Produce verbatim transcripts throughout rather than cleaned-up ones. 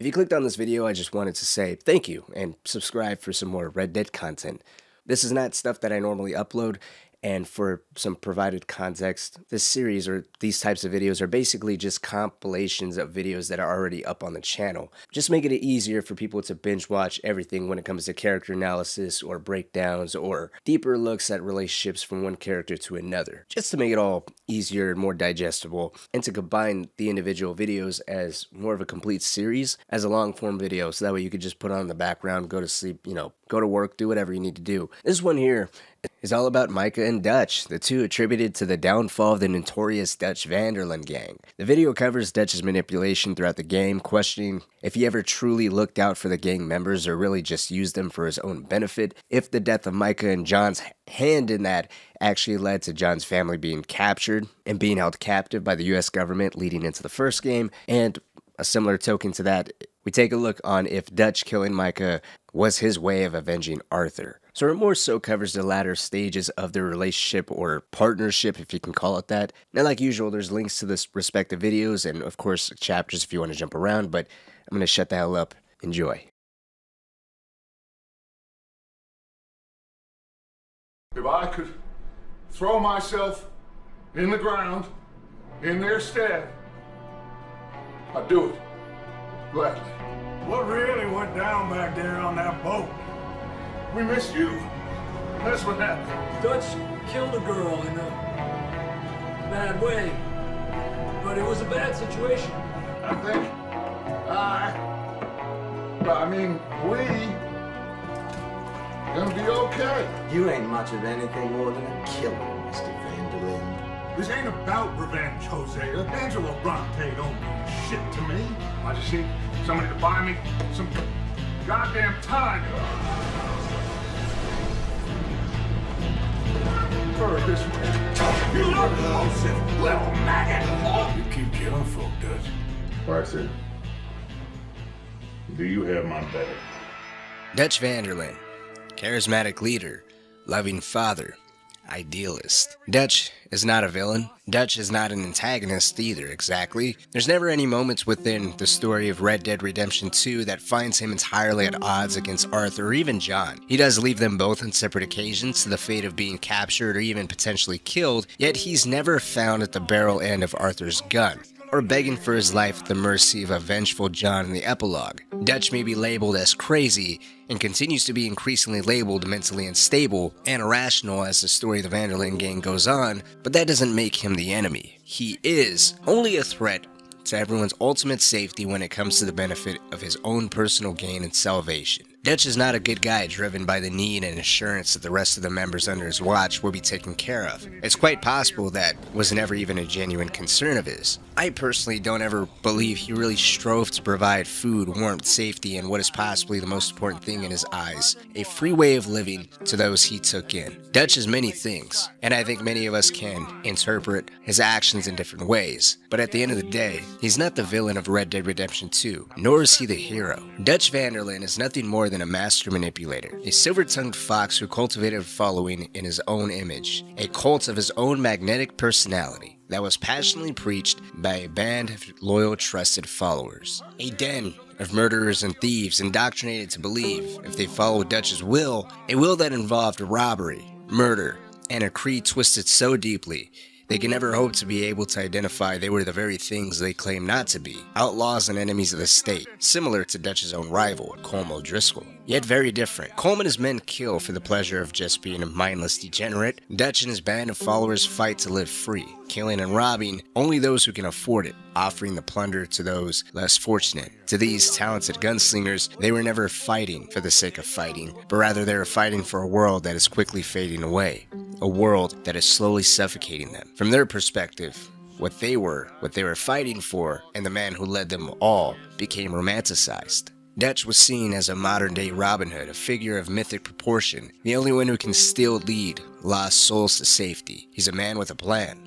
If you clicked on this video, I just wanted to say thank you and subscribe for some more Red Dead content. This is not stuff that I normally upload, and for some provided context, this series or these types of videos are basically just compilations of videos that are already up on the channel. Just making it easier for people to binge watch everything when it comes to character analysis or breakdowns or deeper looks at relationships from one character to another. Just to make it all easier and more digestible, and to combine the individual videos as more of a complete series as a long form video, so that way you could just put on the background, go to sleep, you know, go to work, do whatever you need to do. This one here is all about Micah and Dutch, the two attributed to the downfall of the notorious Dutch Van der Linde gang. The video covers Dutch's manipulation throughout the game, questioning if he ever truly looked out for the gang members or really just used them for his own benefit, if the death of Micah and John's hand in that actually led to John's family being captured and being held captive by the U S government leading into the first game, and a similar token to that, we take a look on if Dutch killing Micah was his way of avenging Arthur. So it more so covers the latter stages of their relationship or partnership, if you can call it that. Now, like usual, there's links to the respective videos and, of course, chapters if you want to jump around, but I'm going to shut the hell up. Enjoy. If I could throw myself in the ground in their stead, I'd do it. Gladly. What really went down back there on that boat? We missed you. That's what happened. Dutch killed a girl in a bad way, but it was a bad situation. I think I, I mean, we gonna be okay. You ain't much of anything more than a killer, Mister Van Der Linde. This ain't about revenge, Hosea. Angelo Bronte don't mean shit to me. I just need somebody to buy me some goddamn time. Hurry this way. You look close, little maggot. You keep killing folk, Dutch. Parson, do you have my back? Dutch Van der Linde, charismatic leader, loving father, idealist. Dutch is not a villain. Dutch is not an antagonist either, exactly. There's never any moments within the story of Red Dead Redemption two that finds him entirely at odds against Arthur or even John. He does leave them both on separate occasions to the fate of being captured or even potentially killed, yet he's never found at the barrel end of Arthur's gun, or begging for his life at the mercy of a vengeful John in the epilogue. Dutch may be labeled as crazy, and continues to be increasingly labeled mentally unstable and irrational as the story of the Van der Linde gang goes on, but that doesn't make him the enemy. He is only a threat to everyone's ultimate safety when it comes to the benefit of his own personal gain and salvation. Dutch is not a good guy driven by the need and assurance that the rest of the members under his watch will be taken care of. It's quite possible that was never even a genuine concern of his. I personally don't ever believe he really strove to provide food, warmth, safety, and what is possibly the most important thing in his eyes, a free way of living to those he took in. Dutch is many things, and I think many of us can interpret his actions in different ways, but at the end of the day, he's not the villain of Red Dead Redemption two, nor is he the hero. Dutch Van der Linde is nothing more than a master manipulator, a silver-tongued fox who cultivated a following in his own image, a cult of his own magnetic personality that was passionately preached by a band of loyal, trusted followers. A den of murderers and thieves indoctrinated to believe, if they followed Dutch's will, a will that involved robbery, murder, and a creed twisted so deeply they can never hope to be able to identify they were the very things they claim not to be, outlaws and enemies of the state, similar to Dutch's own rival, Colm O'Driscoll. Yet very different. Colm and his men kill for the pleasure of just being a mindless degenerate. Dutch and his band of followers fight to live free, killing and robbing only those who can afford it, offering the plunder to those less fortunate. To these talented gunslingers, they were never fighting for the sake of fighting, but rather they were fighting for a world that is quickly fading away, a world that is slowly suffocating them. From their perspective, what they were, what they were fighting for, and the man who led them all became romanticized. Dutch was seen as a modern-day Robin Hood, a figure of mythic proportion, the only one who can still lead lost souls to safety. He's a man with a plan.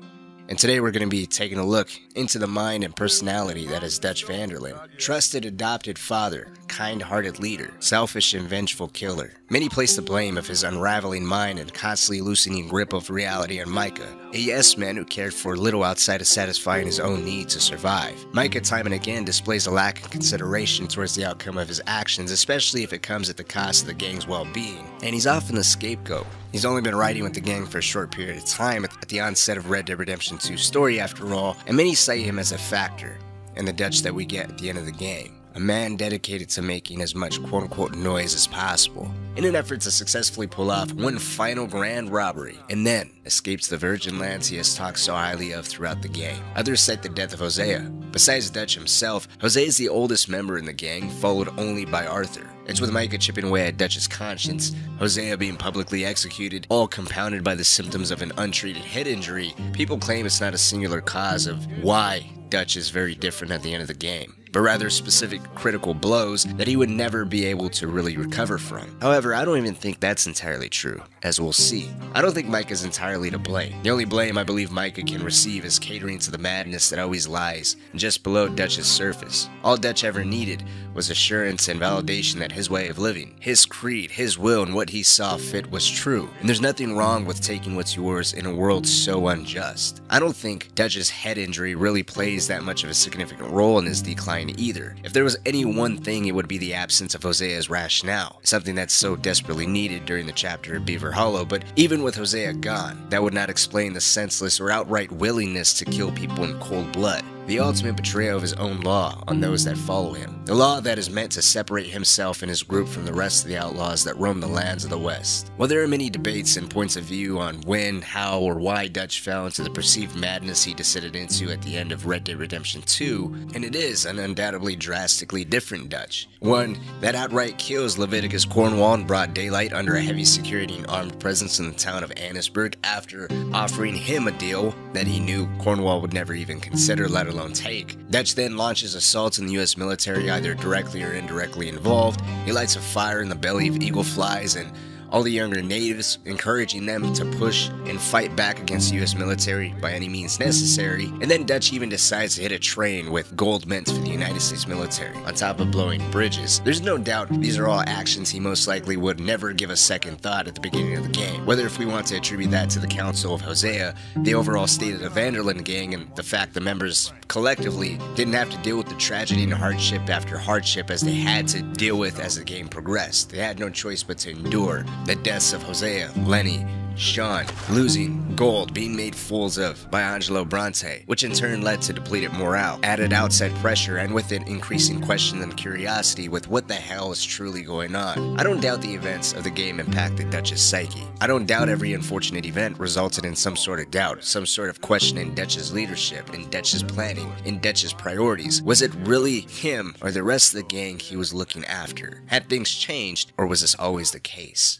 And today we're going to be taking a look into the mind and personality that is Dutch Van der Linde. Trusted adopted father, kind-hearted leader, selfish and vengeful killer. Many place the blame of his unraveling mind and constantly loosening grip of reality on Micah, a yes-man who cared for little outside of satisfying his own need to survive. Micah time and again displays a lack of consideration towards the outcome of his actions, especially if it comes at the cost of the gang's well-being, and he's often the scapegoat. He's only been riding with the gang for a short period of time at the onset of Red Dead Redemption two's story after all, and many cite him as a factor in the Dutch that we get at the end of the game. A man dedicated to making as much quote-unquote noise as possible, in an effort to successfully pull off one final grand robbery, and then escapes the virgin lands he has talked so highly of throughout the game. Others cite the death of Hosea. Besides Dutch himself, Hosea is the oldest member in the gang, followed only by Arthur. It's with Micah chipping away at Dutch's conscience, Hosea being publicly executed, all compounded by the symptoms of an untreated head injury. People claim it's not a singular cause of why Dutch is very different at the end of the game, but rather specific critical blows that he would never be able to really recover from. However, I don't even think that's entirely true, as we'll see. I don't think Micah's entirely to blame. The only blame I believe Micah can receive is catering to the madness that always lies just below Dutch's surface. All Dutch ever needed was assurance and validation that his way of living, his creed, his will, and what he saw fit was true, and there's nothing wrong with taking what's yours in a world so unjust. I don't think Dutch's head injury really plays that much of a significant role in his decline either. If there was any one thing, it would be the absence of Hosea's rationale, something that's so desperately needed during the chapter of Beaver Hollow, but even with Hosea gone, that would not explain the senseless or outright willingness to kill people in cold blood. The ultimate betrayal of his own law on those that follow him. The law that is meant to separate himself and his group from the rest of the outlaws that roam the lands of the West. While there are many debates and points of view on when, how, or why Dutch fell into the perceived madness he descended into at the end of Red Dead Redemption two, and it is an undoubtedly drastically different Dutch. One that outright kills Leviticus Cornwall in broad daylight under a heavy security and armed presence in the town of Annesburg after offering him a deal that he knew Cornwall would never even consider, let alone alone take. Dutch then launches assaults on the U S military, either directly or indirectly involved. He lights a fire in the belly of eagle flies and all the younger natives, encouraging them to push and fight back against the U S military by any means necessary, and then Dutch even decides to hit a train with gold meant for the United States military, on top of blowing bridges. There's no doubt these are all actions he most likely would never give a second thought at the beginning of the game, whether if we want to attribute that to the counsel of Hosea, the overall state of the Van Der Linde gang, and the fact the members collectively didn't have to deal with the tragedy and hardship after hardship as they had to deal with as the game progressed. They had no choice but to endure the deaths of Hosea, Lenny, Sean, losing gold, being made fools of by Angelo Bronte, which in turn led to depleted morale, added outside pressure, and with it increasing question and curiosity with what the hell is truly going on. I don't doubt the events of the game impacted Dutch's psyche. I don't doubt every unfortunate event resulted in some sort of doubt, some sort of question in Dutch's leadership, in Dutch's planning, in Dutch's priorities. Was it really him or the rest of the gang he was looking after? Had things changed, or was this always the case?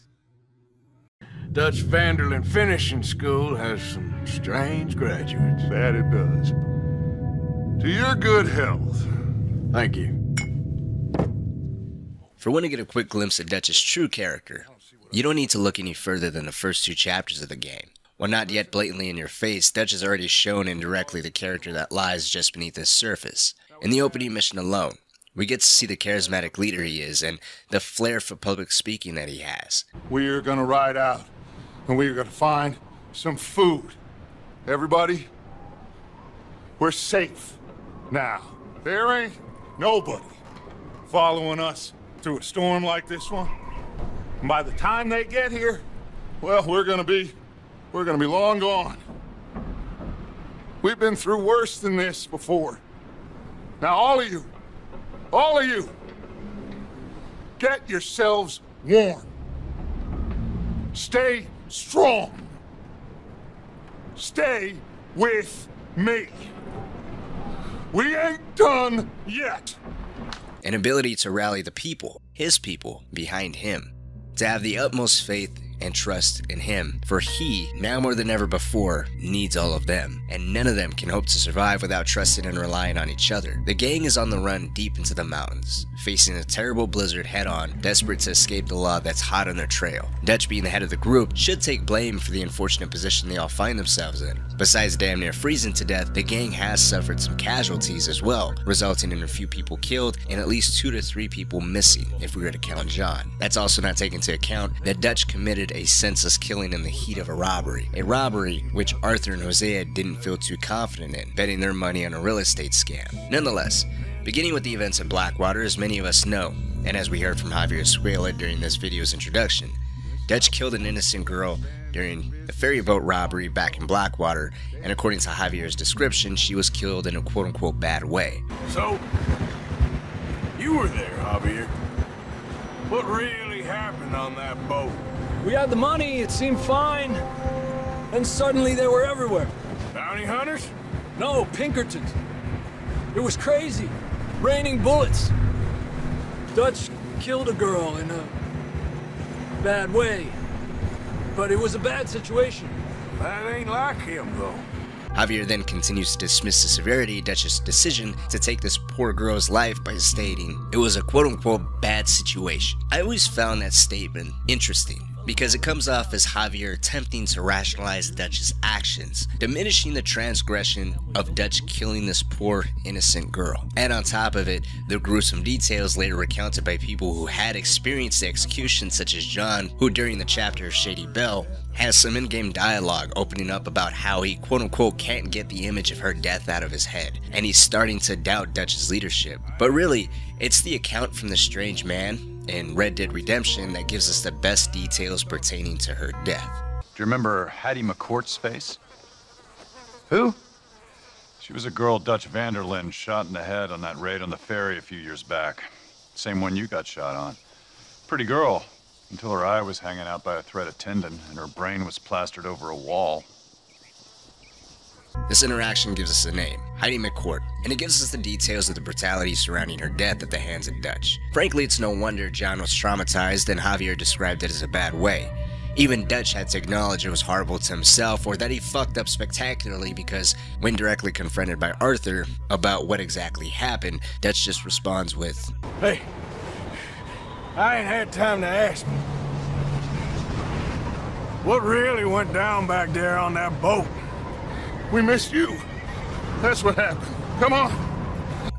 Dutch Van der Linde Finishing School has some strange graduates. That it does. To your good health. Thank you. For when to get a quick glimpse of Dutch's true character, you don't need to look any further than the first two chapters of the game. While not yet blatantly in your face, Dutch has already shown indirectly the character that lies just beneath the surface. In the opening mission alone, we get to see the charismatic leader he is and the flair for public speaking that he has. We're gonna ride out. And we're gonna find some food. Everybody, we're safe now. There ain't nobody following us through a storm like this one. And by the time they get here, well, we're gonna be, we're gonna be long gone. We've been through worse than this before. Now, all of you, all of you, get yourselves warm. Stay strong. Stay with me. We ain't done yet. An ability to rally the people, his people, behind him. To have the utmost faith and trust in him, for he, now more than ever before, needs all of them, and none of them can hope to survive without trusting and relying on each other. The gang is on the run deep into the mountains, facing a terrible blizzard head-on, desperate to escape the law that's hot on their trail. Dutch, being the head of the group, should take blame for the unfortunate position they all find themselves in. Besides damn near freezing to death, the gang has suffered some casualties as well, resulting in a few people killed and at least two to three people missing, if we were to count John. That's also not taken into account that Dutch committed a senseless killing in the heat of a robbery, a robbery which Arthur and Hosea didn't feel too confident in, betting their money on a real estate scam. Nonetheless, beginning with the events in Blackwater, as many of us know, and as we heard from Javier Escuella during this video's introduction, Dutch killed an innocent girl during a ferry boat robbery back in Blackwater, and according to Javier's description, she was killed in a quote-unquote bad way. So, you were there, Javier. What really happened on that boat? We had the money, it seemed fine, and suddenly they were everywhere. Bounty hunters? No, Pinkertons. It was crazy, raining bullets. Dutch killed a girl in a bad way, but it was a bad situation. That ain't like him, though. Javier then continues to dismiss the severity of Dutch's decision to take this poor girl's life by stating, "It was a quote-unquote bad situation." I always found that statement interesting, because it comes off as Javier attempting to rationalize Dutch's actions, diminishing the transgression of Dutch killing this poor, innocent girl. And on top of it, the gruesome details later recounted by people who had experienced the execution, such as John, who during the chapter of Sadie Bell, has some in-game dialogue opening up about how he quote-unquote can't get the image of her death out of his head, and he's starting to doubt Dutch's leadership. But really, it's the account from the strange man in Red Dead Redemption that gives us the best details pertaining to her death. Do you remember Hattie McCourt's face? Who? She was a girl Dutch Van der Linde shot in the head on that raid on the ferry a few years back. Same one you got shot on. Pretty girl, until her eye was hanging out by a thread of tendon and her brain was plastered over a wall. This interaction gives us a name, Hattie McCourt, and it gives us the details of the brutality surrounding her death at the hands of Dutch. Frankly, it's no wonder John was traumatized and Javier described it as a bad way. Even Dutch had to acknowledge it was horrible to himself, or that he fucked up spectacularly, because when directly confronted by Arthur about what exactly happened, Dutch just responds with, "Hey, I ain't had time to ask me. What really went down back there on that boat? We missed you. That's what happened. Come on."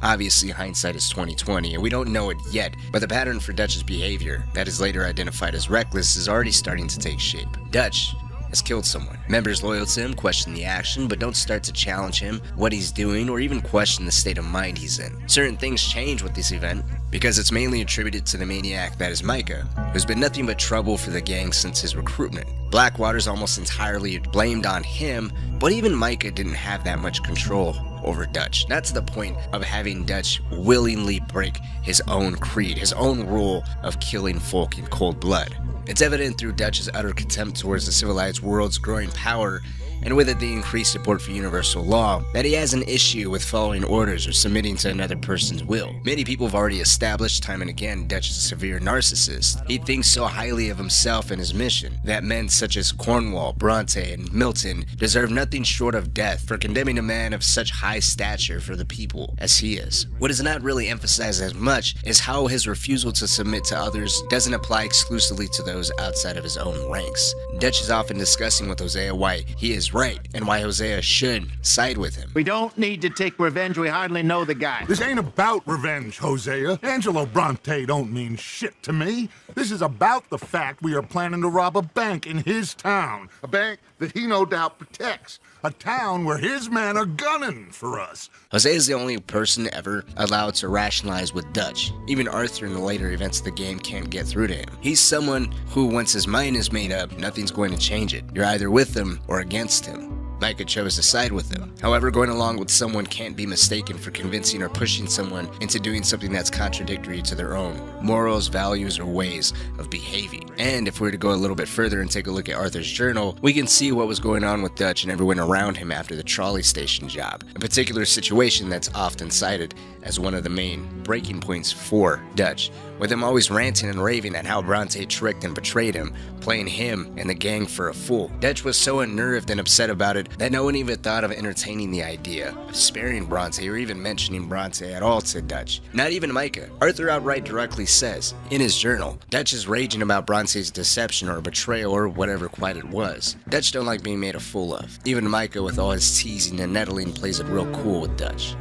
Obviously, hindsight is twenty twenty, and we don't know it yet, but the pattern for Dutch's behavior, that is later identified as reckless, is already starting to take shape. Dutch has killed someone. Members loyal to him question the action, but don't start to challenge him, what he's doing, or even question the state of mind he's in. Certain things change with this event, because it's mainly attributed to the maniac that is Micah, who's been nothing but trouble for the gang since his recruitment. Blackwater's almost entirely blamed on him, but even Micah didn't have that much control over Dutch, not to the point of having Dutch willingly break his own creed, his own rule of killing folk in cold blood. It's evident through Dutch's utter contempt towards the civilized world's growing power, and with it the increased support for universal law, that he has an issue with following orders or submitting to another person's will. Many people have already established time and again Dutch is a severe narcissist. He thinks so highly of himself and his mission that men such as Cornwall, Bronte, and Milton deserve nothing short of death for condemning a man of such high stature for the people as he is. What is not really emphasized as much is how his refusal to submit to others doesn't apply exclusively to those outside of his own ranks. Dutch is often discussing with Hosea why he is right, and why Hosea should side with him. We don't need to take revenge, we hardly know the guy. This ain't about revenge, Hosea. Angelo Bronte don't mean shit to me. This is about the fact we are planning to rob a bank in his town. A bank that he no doubt protects. A town where his men are gunning for us. Hosea is the only person ever allowed to rationalize with Dutch. Even Arthur in the later events of the game can't get through to him. He's someone who, once his mind is made up, nothing's going to change it. You're either with him or against him. Micah chose to side with them. However, going along with someone can't be mistaken for convincing or pushing someone into doing something that's contradictory to their own morals, values, or ways of behaving. And if we were to go a little bit further and take a look at Arthur's journal, we can see what was going on with Dutch and everyone around him after the trolley station job, a particular situation that's often cited as one of the main breaking points for Dutch, with him always ranting and raving at how Bronte tricked and betrayed him, playing him and the gang for a fool. Dutch was so unnerved and upset about it that no one even thought of entertaining the idea of sparing Bronte or even mentioning Bronte at all to Dutch. Not even Micah. Arthur outright directly says, in his journal, Dutch is raging about Bronte's deception or betrayal or whatever quite it was. Dutch don't like being made a fool of. Even Micah, with all his teasing and nettling, plays it real cool with Dutch.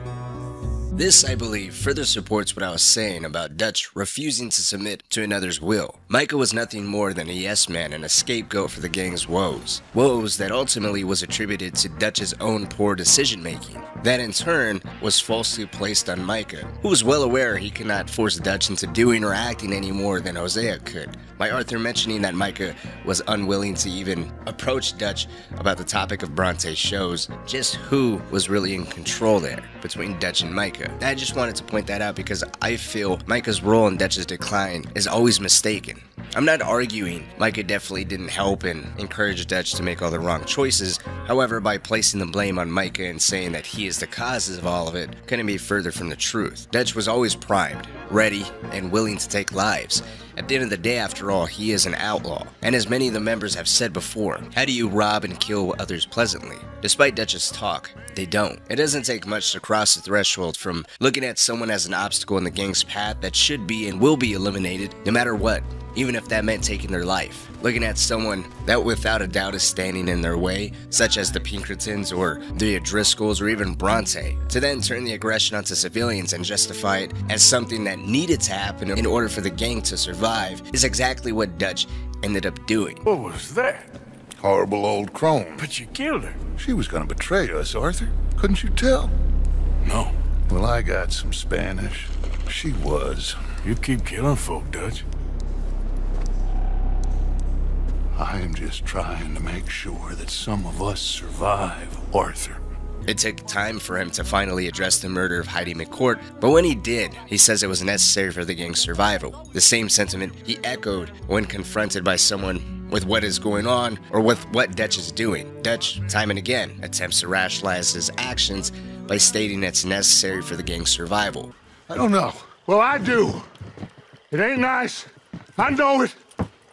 This, I believe, further supports what I was saying about Dutch refusing to submit to another's will. Micah was nothing more than a yes man and a scapegoat for the gang's woes. Woes that ultimately was attributed to Dutch's own poor decision making. That in turn was falsely placed on Micah, who was well aware he could not force Dutch into doing or acting any more than Hosea could. By Arthur mentioning that Micah was unwilling to even approach Dutch about the topic of Bronte, shows just who was really in control there between Dutch and Micah. I just wanted to point that out because I feel Micah's role in Dutch's decline is always mistaken. I'm not arguing Micah definitely didn't help and encourage Dutch to make all the wrong choices. However, by placing the blame on Micah and saying that he is the cause of all of it, couldn't be further from the truth. Dutch was always primed, ready, and willing to take lives. At the end of the day, after all, he is an outlaw. And as many of the members have said before, how do you rob and kill others pleasantly? Despite Dutch's talk, they don't. It doesn't take much to cross the threshold from looking at someone as an obstacle in the gang's path that should be and will be eliminated no matter what, even if that meant taking their life. Looking at someone that without a doubt is standing in their way, such as the Pinkertons or the O'Driscolls or even Bronte, to then turn the aggression onto civilians and justify it as something that needed to happen in order for the gang to survive, is exactly what Dutch ended up doing. What was that? Horrible old crone. But you killed her. She was gonna betray us, Arthur. Couldn't you tell? No. Well, I got some Spanish. She was. You keep killing folk, Dutch. I am just trying to make sure that some of us survive, Arthur. It took time for him to finally address the murder of Heidi McCourt, but when he did, he says it was necessary for the gang's survival. The same sentiment he echoed when confronted by someone with what is going on or with what Dutch is doing. Dutch, time and again, attempts to rationalize his actions by stating it's necessary for the gang's survival. I don't know. Well, I do. It ain't nice. I know it.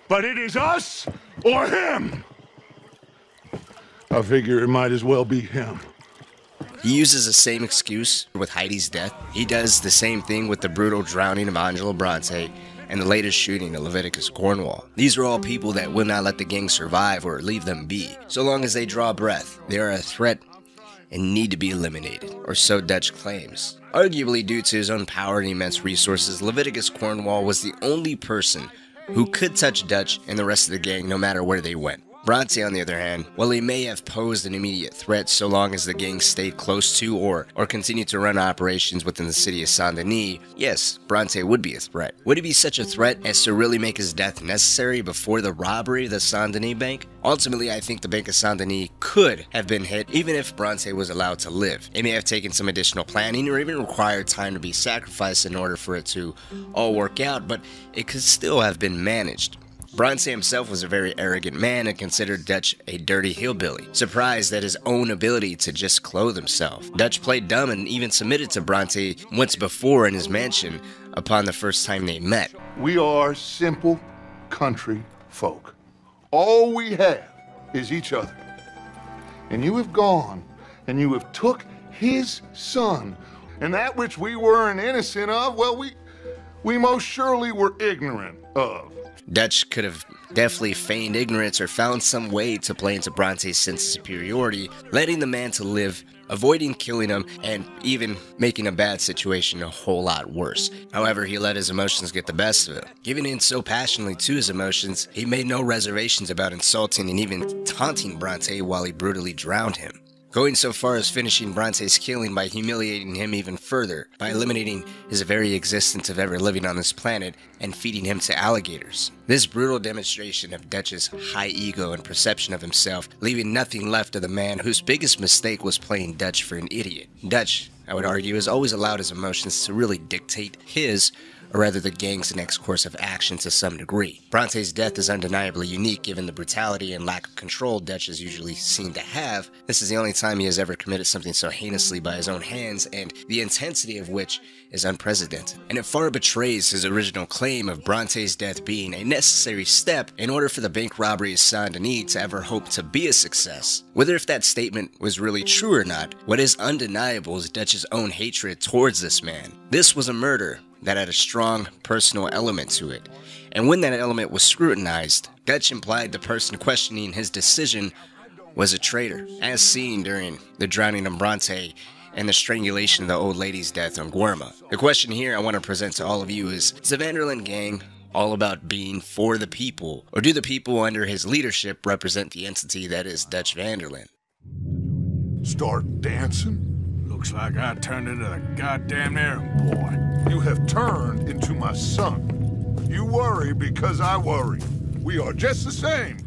But it is us or him. I figure it might as well be him. He uses the same excuse with Heidi's death. He does the same thing with the brutal drowning of Angelo Bronte and the latest shooting of Leviticus Cornwall. These are all people that will not let the gang survive or leave them be. So long as they draw breath, they are a threat and need to be eliminated, or so Dutch claims. Arguably, due to his own power and immense resources, Leviticus Cornwall was the only person who could touch Dutch and the rest of the gang no matter where they went. Bronte, on the other hand, while he may have posed an immediate threat so long as the gang stayed close to or or continued to run operations within the city of Saint-Denis, yes, Bronte would be a threat. Would he be such a threat as to really make his death necessary before the robbery of the Saint-Denis bank? Ultimately, I think the Bank of Saint-Denis could have been hit even if Bronte was allowed to live. It may have taken some additional planning or even required time to be sacrificed in order for it to all work out, but it could still have been managed. Bronte himself was a very arrogant man and considered Dutch a dirty hillbilly, surprised at his own ability to just clothe himself. Dutch played dumb and even submitted to Bronte once before in his mansion upon the first time they met. We are simple country folk. All we have is each other. And you have gone and you have took his son, and that which we were an innocent of, well, we, we most surely were ignorant of. Dutch could have definitely feigned ignorance or found some way to play into Bronte's sense of superiority, letting the man to live, avoiding killing him, and even making a bad situation a whole lot worse. However, he let his emotions get the best of him. Giving in so passionately to his emotions, he made no reservations about insulting and even taunting Bronte while he brutally drowned him. going so far as finishing Bronte's killing by humiliating him even further, by eliminating his very existence of ever living on this planet and feeding him to alligators. This brutal demonstration of Dutch's high ego and perception of himself, leaving nothing left of the man whose biggest mistake was playing Dutch for an idiot. Dutch, I would argue, has always allowed his emotions to really dictate his, or rather the gang's, next course of action to some degree. Bronte's death is undeniably unique given the brutality and lack of control Dutch is usually seen to have. This is the only time he has ever committed something so heinously by his own hands, and the intensity of which is unprecedented. And it far betrays his original claim of Bronte's death being a necessary step in order for the bank robbery of Saint-Denis to ever hope to be a success. Whether if that statement was really true or not, what is undeniable is Dutch's own hatred towards this man. This was a murder that had a strong personal element to it, and when that element was scrutinized, Dutch implied the person questioning his decision was a traitor, as seen during the drowning of Bronte and the strangulation of the old lady's death on Guarma. The question here I want to present to all of you is, is the Van Der Linde gang all about being for the people, or do the people under his leadership represent the entity that is Dutch Van Der Linde? Start dancing? Looks like I turned into the goddamn errand boy. You have turned into my son. You worry because I worry. We are just the same.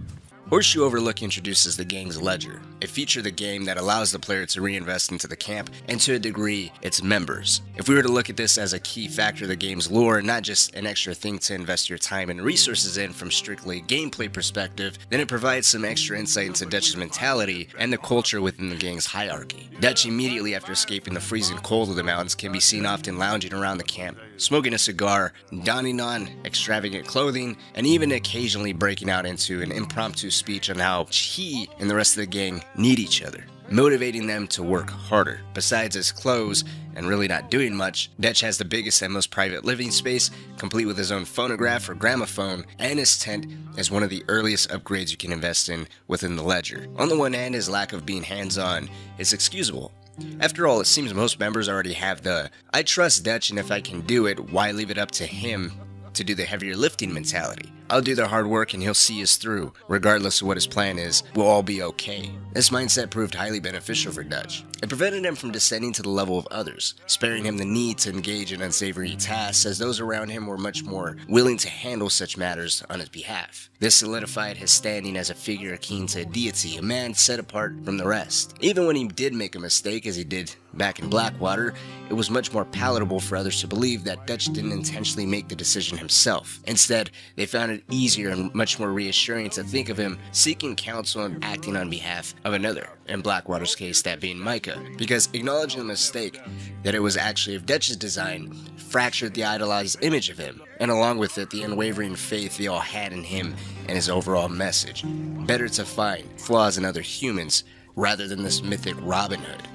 Horseshoe Overlook introduces the gang's ledger, a feature of the game that allows the player to reinvest into the camp and, to a degree, its members. If we were to look at this as a key factor of the game's lore, not just an extra thing to invest your time and resources in from strictly gameplay perspective, then it provides some extra insight into Dutch's mentality and the culture within the gang's hierarchy. Dutch, immediately after escaping the freezing cold of the mountains, can be seen often lounging around the camp, smoking a cigar, donning on extravagant clothing, and even occasionally breaking out into an impromptu speech on how he and the rest of the gang need each other, motivating them to work harder. Besides his clothes and really not doing much, Dutch has the biggest and most private living space, complete with his own phonograph or gramophone, and his tent is one of the earliest upgrades you can invest in within the ledger. On the one hand, his lack of being hands-on is excusable. After all, it seems most members already have the "I trust Dutch, and if I can do it, why leave it up to him to do the heavier lifting" mentality. I'll do the hard work and he'll see us through. Regardless of what his plan is, we'll all be okay. This mindset proved highly beneficial for Dutch. It prevented him from descending to the level of others, sparing him the need to engage in unsavory tasks, as those around him were much more willing to handle such matters on his behalf. This solidified his standing as a figure akin to a deity, a man set apart from the rest. Even when he did make a mistake, as he did back in Blackwater, it was much more palatable for others to believe that Dutch didn't intentionally make the decision himself. Instead, they found it easier and much more reassuring to think of him seeking counsel and acting on behalf of another, in Blackwater's case that being Micah, because acknowledging the mistake that it was actually of Dutch's design fractured the idolized image of him, and along with it the unwavering faith they all had in him and his overall message. Better to find flaws in other humans rather than this mythic Robin Hood.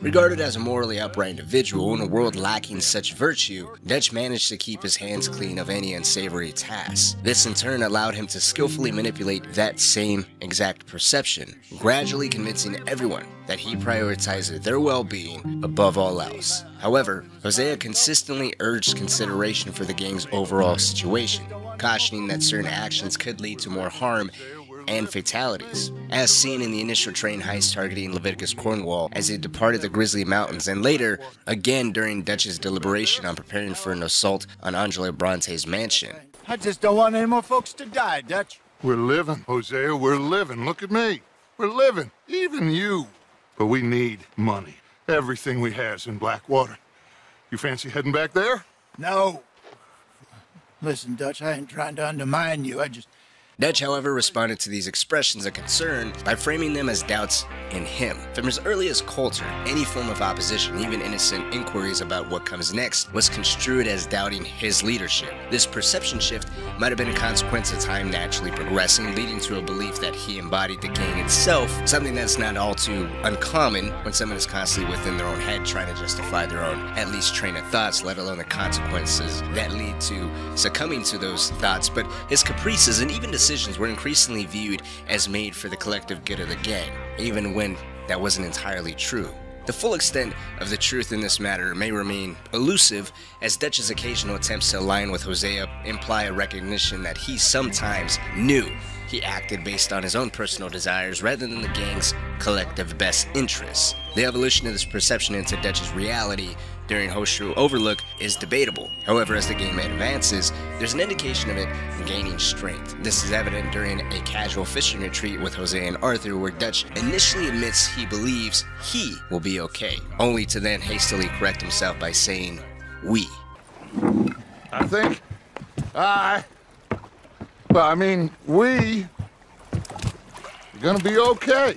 Regarded as a morally upright individual in a world lacking such virtue, Dutch managed to keep his hands clean of any unsavory tasks. This in turn allowed him to skillfully manipulate that same exact perception, gradually convincing everyone that he prioritized their well-being above all else. However, Hosea consistently urged consideration for the gang's overall situation, cautioning that certain actions could lead to more harm and fatalities, as seen in the initial train heist targeting Leviticus Cornwall as it departed the Grizzly Mountains, and later, again during Dutch's deliberation on preparing for an assault on Angelo Bronte's mansion. I just don't want any more folks to die, Dutch. We're living, Hosea, we're living. Look at me. We're living, even you. But we need money. Everything we have's in Blackwater. You fancy heading back there? No. Listen, Dutch, I ain't trying to undermine you. I just... Dutch, however, responded to these expressions of concern by framing them as doubts in him. From as early as Colter, any form of opposition, even innocent inquiries about what comes next, was construed as doubting his leadership. This perception shift might have been a consequence of time naturally progressing, leading to a belief that he embodied the gang itself, something that's not all too uncommon when someone is constantly within their own head trying to justify their own, at least, train of thoughts, let alone the consequences that lead to succumbing to those thoughts. But his caprices and even decisions were increasingly viewed as made for the collective good of the gang, even when that wasn't entirely true. The full extent of the truth in this matter may remain elusive, as Dutch's occasional attempts to align with Hosea imply a recognition that he sometimes knew he acted based on his own personal desires rather than the gang's collective best interests. The evolution of this perception into Dutch's reality during Horseshoe Overlook is debatable. However, as the game advances, there's an indication of it gaining strength. This is evident during a casual fishing retreat with Hosea and Arthur, where Dutch initially admits he believes he will be okay, only to then hastily correct himself by saying, "we." I think I, well, I mean, we are gonna be okay.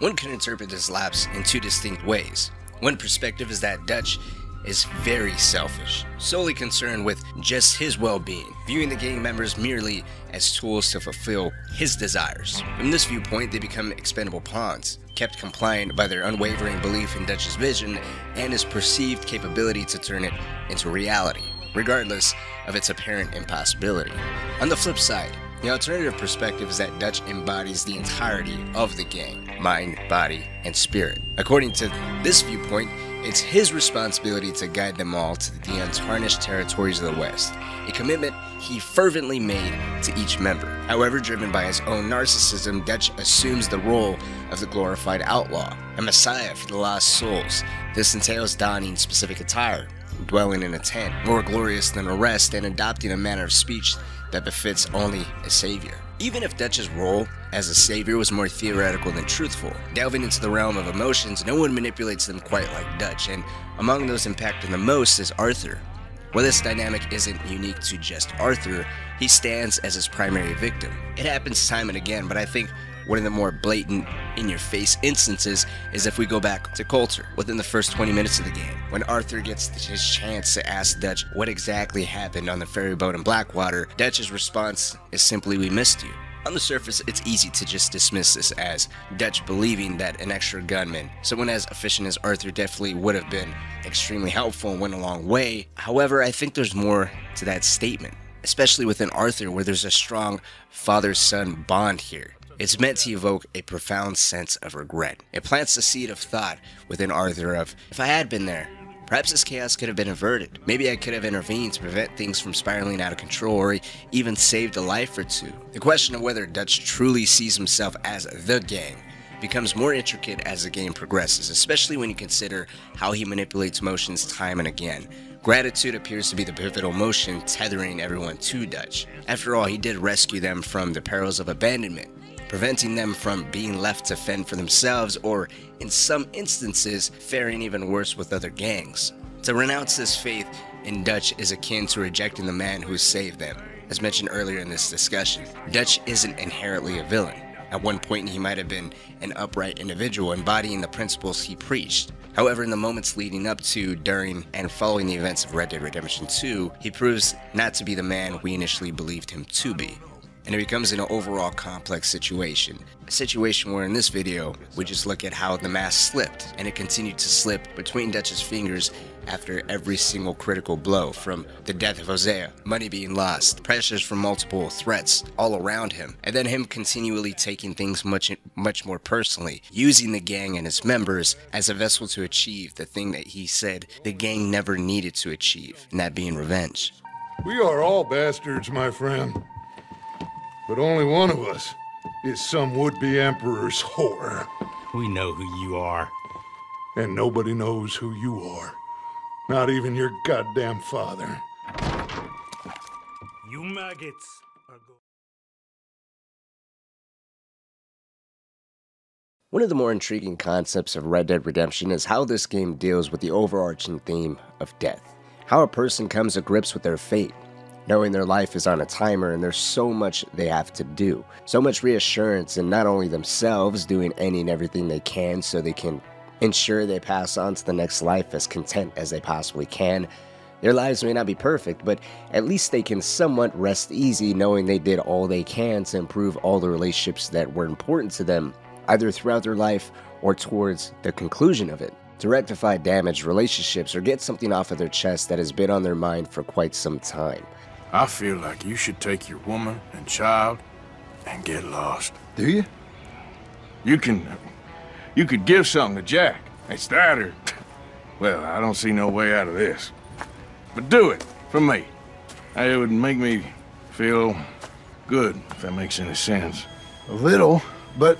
One can interpret this lapse in two distinct ways. One perspective is that Dutch is very selfish, solely concerned with just his well-being, viewing the gang members merely as tools to fulfill his desires. From this viewpoint, they become expendable pawns, kept compliant by their unwavering belief in Dutch's vision and his perceived capability to turn it into reality, regardless of its apparent impossibility. On the flip side, the alternative perspective is that Dutch embodies the entirety of the gang, mind, body, and spirit. According to this viewpoint, it's his responsibility to guide them all to the untarnished territories of the West, a commitment he fervently made to each member. However, driven by his own narcissism, Dutch assumes the role of the glorified outlaw, a messiah for the lost souls. This entails donning specific attire, dwelling in a tent, more glorious than the rest, and adopting a manner of speech that befits only a savior. Even if Dutch's role as a savior was more theoretical than truthful, delving into the realm of emotions, no one manipulates them quite like Dutch, and among those impacted the most is Arthur. While this dynamic isn't unique to just Arthur, he stands as his primary victim. It happens time and again, but I think one of the more blatant, in-your-face instances is if we go back to Colter within the first twenty minutes of the game, when Arthur gets his chance to ask Dutch what exactly happened on the ferry boat in Blackwater. Dutch's response is simply, "we missed you." On the surface, it's easy to just dismiss this as Dutch believing that an extra gunman, someone as efficient as Arthur, definitely would have been extremely helpful and went a long way. However, I think there's more to that statement, especially within Arthur, where there's a strong father-son bond here. It's meant to evoke a profound sense of regret. It plants the seed of thought within Arthur of, if I had been there, perhaps this chaos could have been averted. Maybe I could have intervened to prevent things from spiraling out of control, or even saved a life or two. The question of whether Dutch truly sees himself as the gang becomes more intricate as the game progresses, especially when you consider how he manipulates emotions time and again. Gratitude appears to be the pivotal emotion tethering everyone to Dutch. After all, he did rescue them from the perils of abandonment, preventing them from being left to fend for themselves, or in some instances, faring even worse with other gangs. To renounce this faith in Dutch is akin to rejecting the man who saved them. As mentioned earlier in this discussion, Dutch isn't inherently a villain. At one point, he might have been an upright individual embodying the principles he preached. However, in the moments leading up to, during, and following the events of Red Dead Redemption two, he proves not to be the man we initially believed him to be, and it becomes an overall complex situation. A situation where in this video, we just look at how the mask slipped, and it continued to slip between Dutch's fingers after every single critical blow, from the death of Hosea, money being lost, pressures from multiple threats all around him, and then him continually taking things much, much more personally, using the gang and its members as a vessel to achieve the thing that he said the gang never needed to achieve, and that being revenge. We are all bastards, my friend. But only one of us is some would-be emperor's whore. We know who you are. And nobody knows who you are. Not even your goddamn father. You maggots are go- One of the more intriguing concepts of Red Dead Redemption is how this game deals with the overarching theme of death. How a person comes to grips with their fate, knowing their life is on a timer and there's so much they have to do. So much reassurance in not only themselves doing any and everything they can so they can ensure they pass on to the next life as content as they possibly can. Their lives may not be perfect, but at least they can somewhat rest easy knowing they did all they can to improve all the relationships that were important to them, either throughout their life or towards the conclusion of it, to rectify damaged relationships or get something off of their chest that has been on their mind for quite some time. I feel like you should take your woman and child and get lost. Do you? You can, you could give something to Jack. It's that or, well, I don't see no way out of this. But do it for me. It would make me feel good, if that makes any sense. A little, but...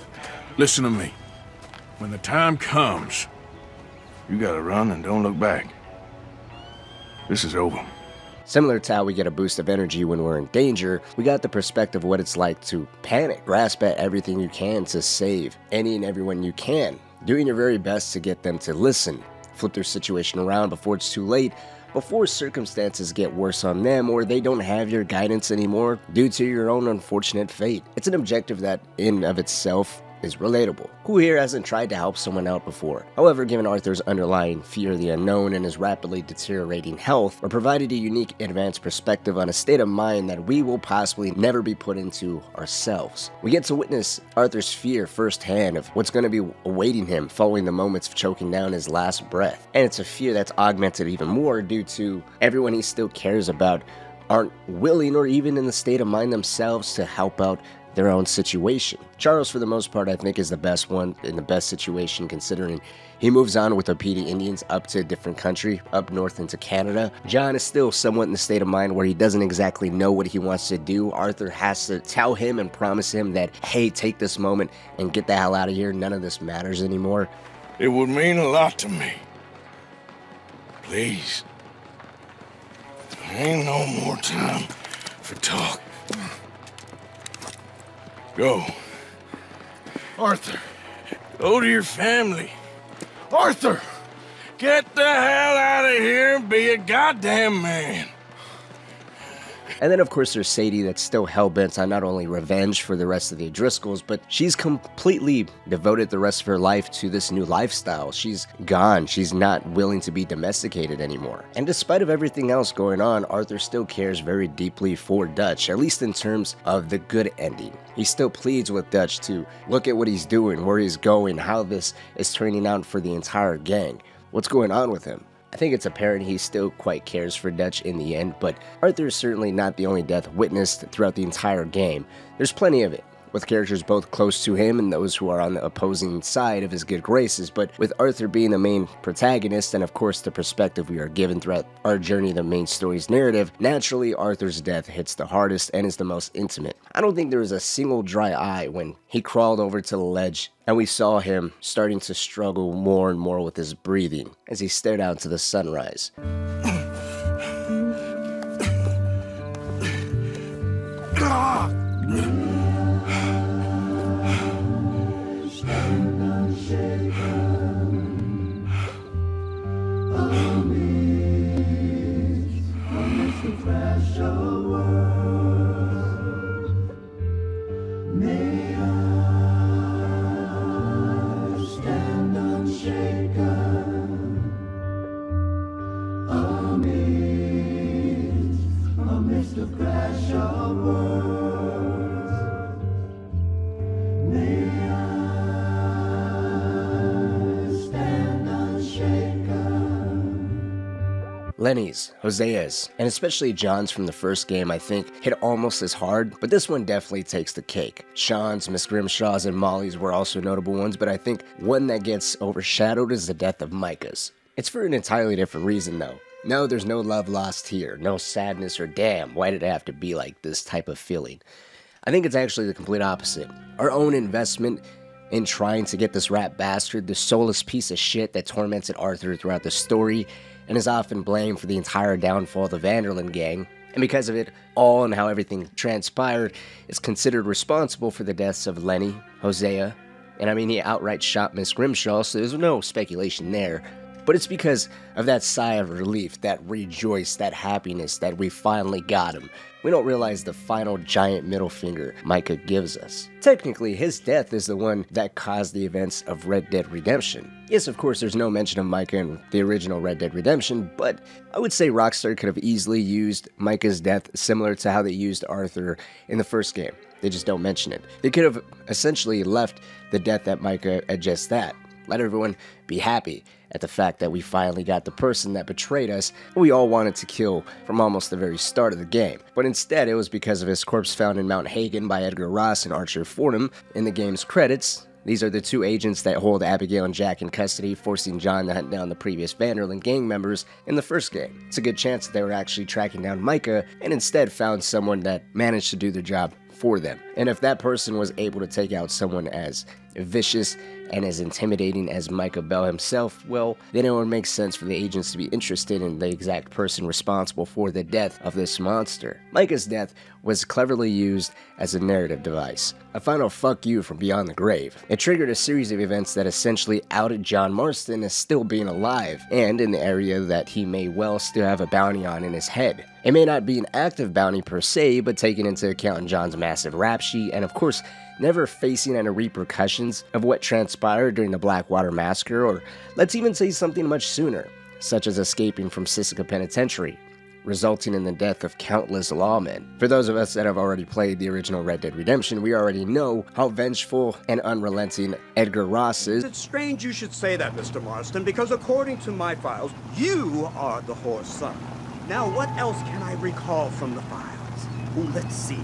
Listen to me. When the time comes, you gotta run and don't look back. This is over. Similar to how we get a boost of energy when we're in danger, we got the perspective of what it's like to panic. Grasp at everything you can to save any and everyone you can, doing your very best to get them to listen, flip their situation around before it's too late, before circumstances get worse on them or they don't have your guidance anymore due to your own unfortunate fate. It's an objective that in and of itself is relatable. Who here hasn't tried to help someone out before? However, given Arthur's underlying fear of the unknown and his rapidly deteriorating health, we're provided a unique advanced perspective on a state of mind that we will possibly never be put into ourselves. We get to witness Arthur's fear firsthand of what's going to be awaiting him following the moments of choking down his last breath. And it's a fear that's augmented even more due to everyone he still cares about aren't willing or even in the state of mind themselves to help out their own situation. Charles, for the most part, I think is the best one in the best situation, considering he moves on with the P D Indians up to a different country, up north into Canada. John is still somewhat in the state of mind where he doesn't exactly know what he wants to do. Arthur has to tell him and promise him that, hey, take this moment and get the hell out of here. None of this matters anymore. It would mean a lot to me. Please. There ain't no more time for talk. Go. Arthur. Go to your family. Arthur! Get the hell out of here and be a goddamn man. And then, of course, there's Sadie that's still hell-bent on not only revenge for the rest of the O'Driscolls, but she's completely devoted the rest of her life to this new lifestyle. She's gone. She's not willing to be domesticated anymore. And despite of everything else going on, Arthur still cares very deeply for Dutch, at least in terms of the good ending. He still pleads with Dutch to look at what he's doing, where he's going, how this is turning out for the entire gang, what's going on with him. I think it's apparent he still quite cares for Dutch in the end, but Arthur is certainly not the only death witnessed throughout the entire game. There's plenty of it, with characters both close to him and those who are on the opposing side of his good graces, but with Arthur being the main protagonist and of course the perspective we are given throughout our journey, the main story's narrative, naturally Arthur's death hits the hardest and is the most intimate. I don't think there was a single dry eye when he crawled over to the ledge and we saw him starting to struggle more and more with his breathing as he stared out to the sunrise. Lenny's, Hosea's, and especially John's from the first game, I think, hit almost as hard, but this one definitely takes the cake. Sean's, Miss Grimshaw's, and Molly's were also notable ones, but I think one that gets overshadowed is the death of Micah's. It's for an entirely different reason, though. No, there's no love lost here, no sadness or damn, why did it have to be like this type of feeling? I think it's actually the complete opposite. Our own investment in trying to get this rat bastard, this soulless piece of shit that tormented Arthur throughout the story, and is often blamed for the entire downfall of the Van Der Linde gang, and because of it all and how everything transpired, is considered responsible for the deaths of Lenny, Hosea, and I mean he outright shot Miss Grimshaw, so there's no speculation there, but it's because of that sigh of relief, that rejoice, that happiness that we finally got him. We don't realize the final giant middle finger Micah gives us. Technically, his death is the one that caused the events of Red Dead Redemption. Yes, of course, there's no mention of Micah in the original Red Dead Redemption, but I would say Rockstar could have easily used Micah's death similar to how they used Arthur in the first game. They just don't mention it. They could have essentially left the death at Micah at just that. Let everyone be happy at the fact that we finally got the person that betrayed us and we all wanted to kill from almost the very start of the game. But instead, it was because of his corpse found in Mount Hagen by Edgar Ross and Archer Fordham. In the game's credits, these are the two agents that hold Abigail and Jack in custody, forcing John to hunt down the previous Van Der Linde gang members in the first game. It's a good chance that they were actually tracking down Micah and instead found someone that managed to do their job for them. And if that person was able to take out someone as vicious and as intimidating as Micah Bell himself, well, then it would make sense for the agents to be interested in the exact person responsible for the death of this monster. Micah's death was cleverly used as a narrative device, a final fuck you from beyond the grave. It triggered a series of events that essentially outed John Marston as still being alive, and in the area that he may well still have a bounty on in his head. It may not be an active bounty per se, but taken into account in John's massive rap sheet, and of course, never facing any repercussions of what transpired during the Blackwater Massacre, or let's even say something much sooner, such as escaping from Sisika Penitentiary, resulting in the death of countless lawmen. For those of us that have already played the original Red Dead Redemption, we already know how vengeful and unrelenting Edgar Ross is. It's strange you should say that, Mister Marston, because according to my files, you are the whore's son. Now, what else can I recall from the files? Ooh, let's see.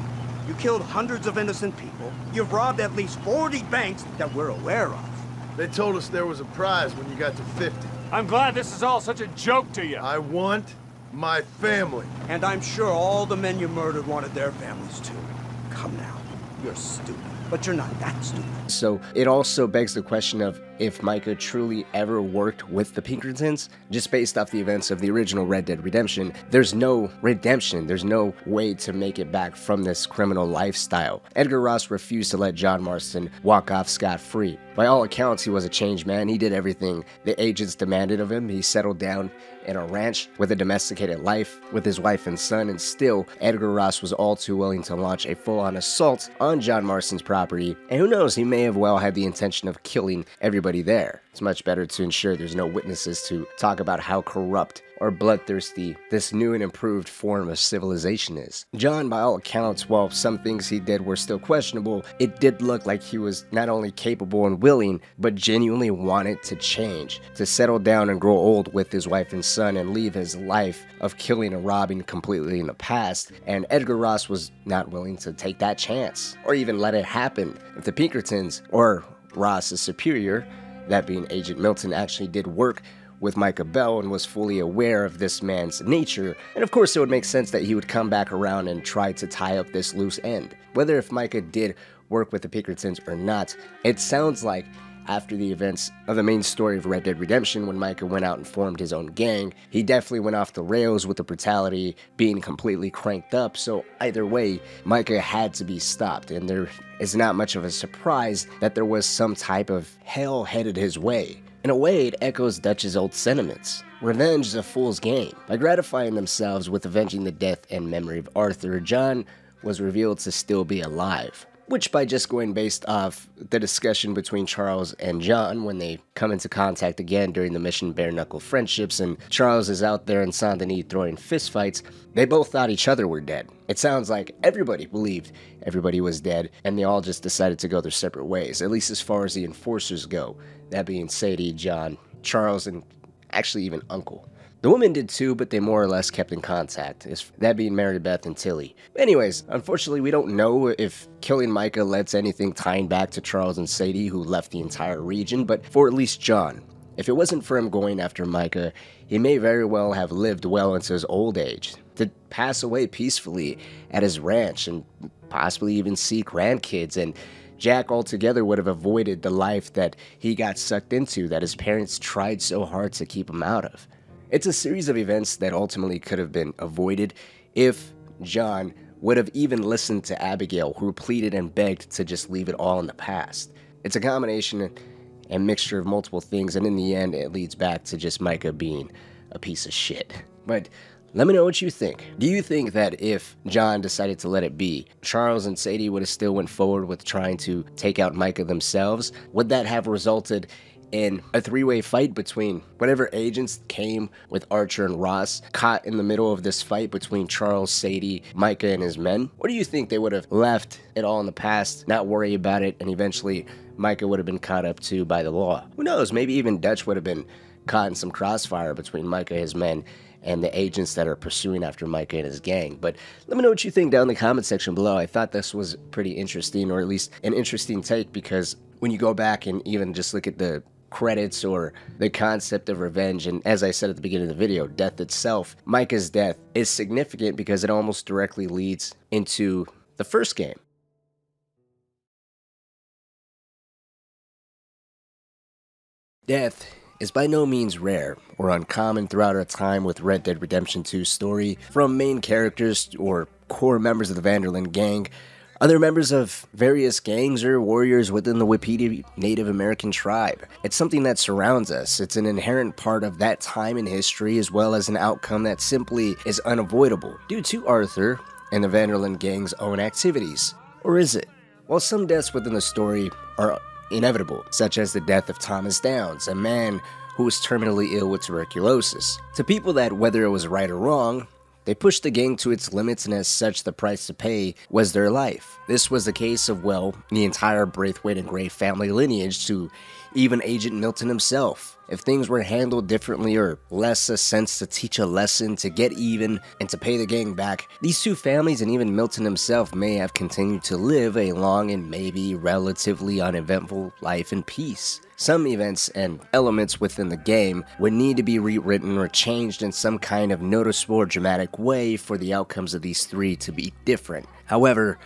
You killed hundreds of innocent people. You've robbed at least forty banks that we're aware of. They told us there was a prize when you got to fifty. I'm glad this is all such a joke to you. I want my family. And I'm sure all the men you murdered wanted their families too. Come now, you're stupid. But you're not that stupid. So it also begs the question of if Micah truly ever worked with the Pinkertons. Just based off the events of the original Red Dead Redemption, there's no redemption. There's no way to make it back from this criminal lifestyle. Edgar Ross refused to let John Marston walk off scot-free. By all accounts, he was a changed man. He did everything the agents demanded of him. He settled down in a ranch with a domesticated life with his wife and son, and still, Edgar Ross was all too willing to launch a full-on assault on John Marston's property. Property, and who knows, he may have well had the intention of killing everybody there. It's much better to ensure there's no witnesses to talk about how corrupt or bloodthirsty this new and improved form of civilization is. John, by all accounts, while some things he did were still questionable, it did look like he was not only capable and willing, but genuinely wanted to change, to settle down and grow old with his wife and son and leave his life of killing and robbing completely in the past, and Edgar Ross was not willing to take that chance, or even let it happen. If the Pinkertons, or Ross's superior, that being Agent Milton, actually did work with Micah Bell and was fully aware of this man's nature, and of course it would make sense that he would come back around and try to tie up this loose end. Whether if Micah did work with the Pinkertons or not, it sounds like after the events of the main story of Red Dead Redemption, when Micah went out and formed his own gang, he definitely went off the rails with the brutality being completely cranked up, so either way, Micah had to be stopped, and there is not much of a surprise that there was some type of hell headed his way. In a way, it echoes Dutch's old sentiments. Revenge is a fool's game. By gratifying themselves with avenging the death and memory of Arthur, John was revealed to still be alive. Which, by just going based off the discussion between Charles and John when they come into contact again during the mission bare-knuckle friendships, and Charles is out there in Saint-Denis throwing fistfights, they both thought each other were dead. It sounds like everybody believed everybody was dead, and they all just decided to go their separate ways, at least as far as the enforcers go, that being Sadie, John, Charles, and actually even Uncle. The women did too, but they more or less kept in contact, that being Mary Beth and Tilly. Anyways, unfortunately we don't know if killing Micah led to anything tying back to Charles and Sadie, who left the entire region, but for at least John. If it wasn't for him going after Micah, he may very well have lived well into his old age, to pass away peacefully at his ranch and possibly even see grandkids, and Jack altogether would have avoided the life that he got sucked into that his parents tried so hard to keep him out of. It's a series of events that ultimately could have been avoided if John would have even listened to Abigail, who pleaded and begged to just leave it all in the past. It's a combination and mixture of multiple things, and in the end, it leads back to just Micah being a piece of shit. But let me know what you think. Do you think that if John decided to let it be, Charles and Sadie would have still went forward with trying to take out Micah themselves? Would that have resulted in a three-way fight between whatever agents came with Archer and Ross, caught in the middle of this fight between Charles, Sadie, Micah, and his men? Or do you think they would have left it all in the past, not worry about it, and eventually Micah would have been caught up to by the law? Who knows, maybe even Dutch would have been caught in some crossfire between Micah, his men, and the agents that are pursuing after Micah and his gang. But let me know what you think down in the comment section below. I thought this was pretty interesting, or at least an interesting take, because when you go back and even just look at the credits or the concept of revenge, and as I said at the beginning of the video, death itself, Micah's death is significant because it almost directly leads into the first game. Death is by no means rare or uncommon throughout our time with Red Dead Redemption two's story, from main characters or core members of the Van Der Linde gang, other members of various gangs or warriors within the Wapiti Native American tribe. It's something that surrounds us. It's an inherent part of that time in history, as well as an outcome that simply is unavoidable due to Arthur and the Van Der Linde gang's own activities. Or is it? While some deaths within the story are inevitable, such as the death of Thomas Downs, a man who was terminally ill with tuberculosis, to people that, whether it was right or wrong, they pushed the gang to its limits, and as such, the price to pay was their life. This was the case of, well, the entire Braithwaite and Gray family lineage to even Agent Milton himself. If things were handled differently or less a sense to teach a lesson, to get even, and to pay the gang back, these two families and even Milton himself may have continued to live a long and maybe relatively uneventful life in peace. Some events and elements within the game would need to be rewritten or changed in some kind of noticeable or dramatic way for the outcomes of these three to be different. However,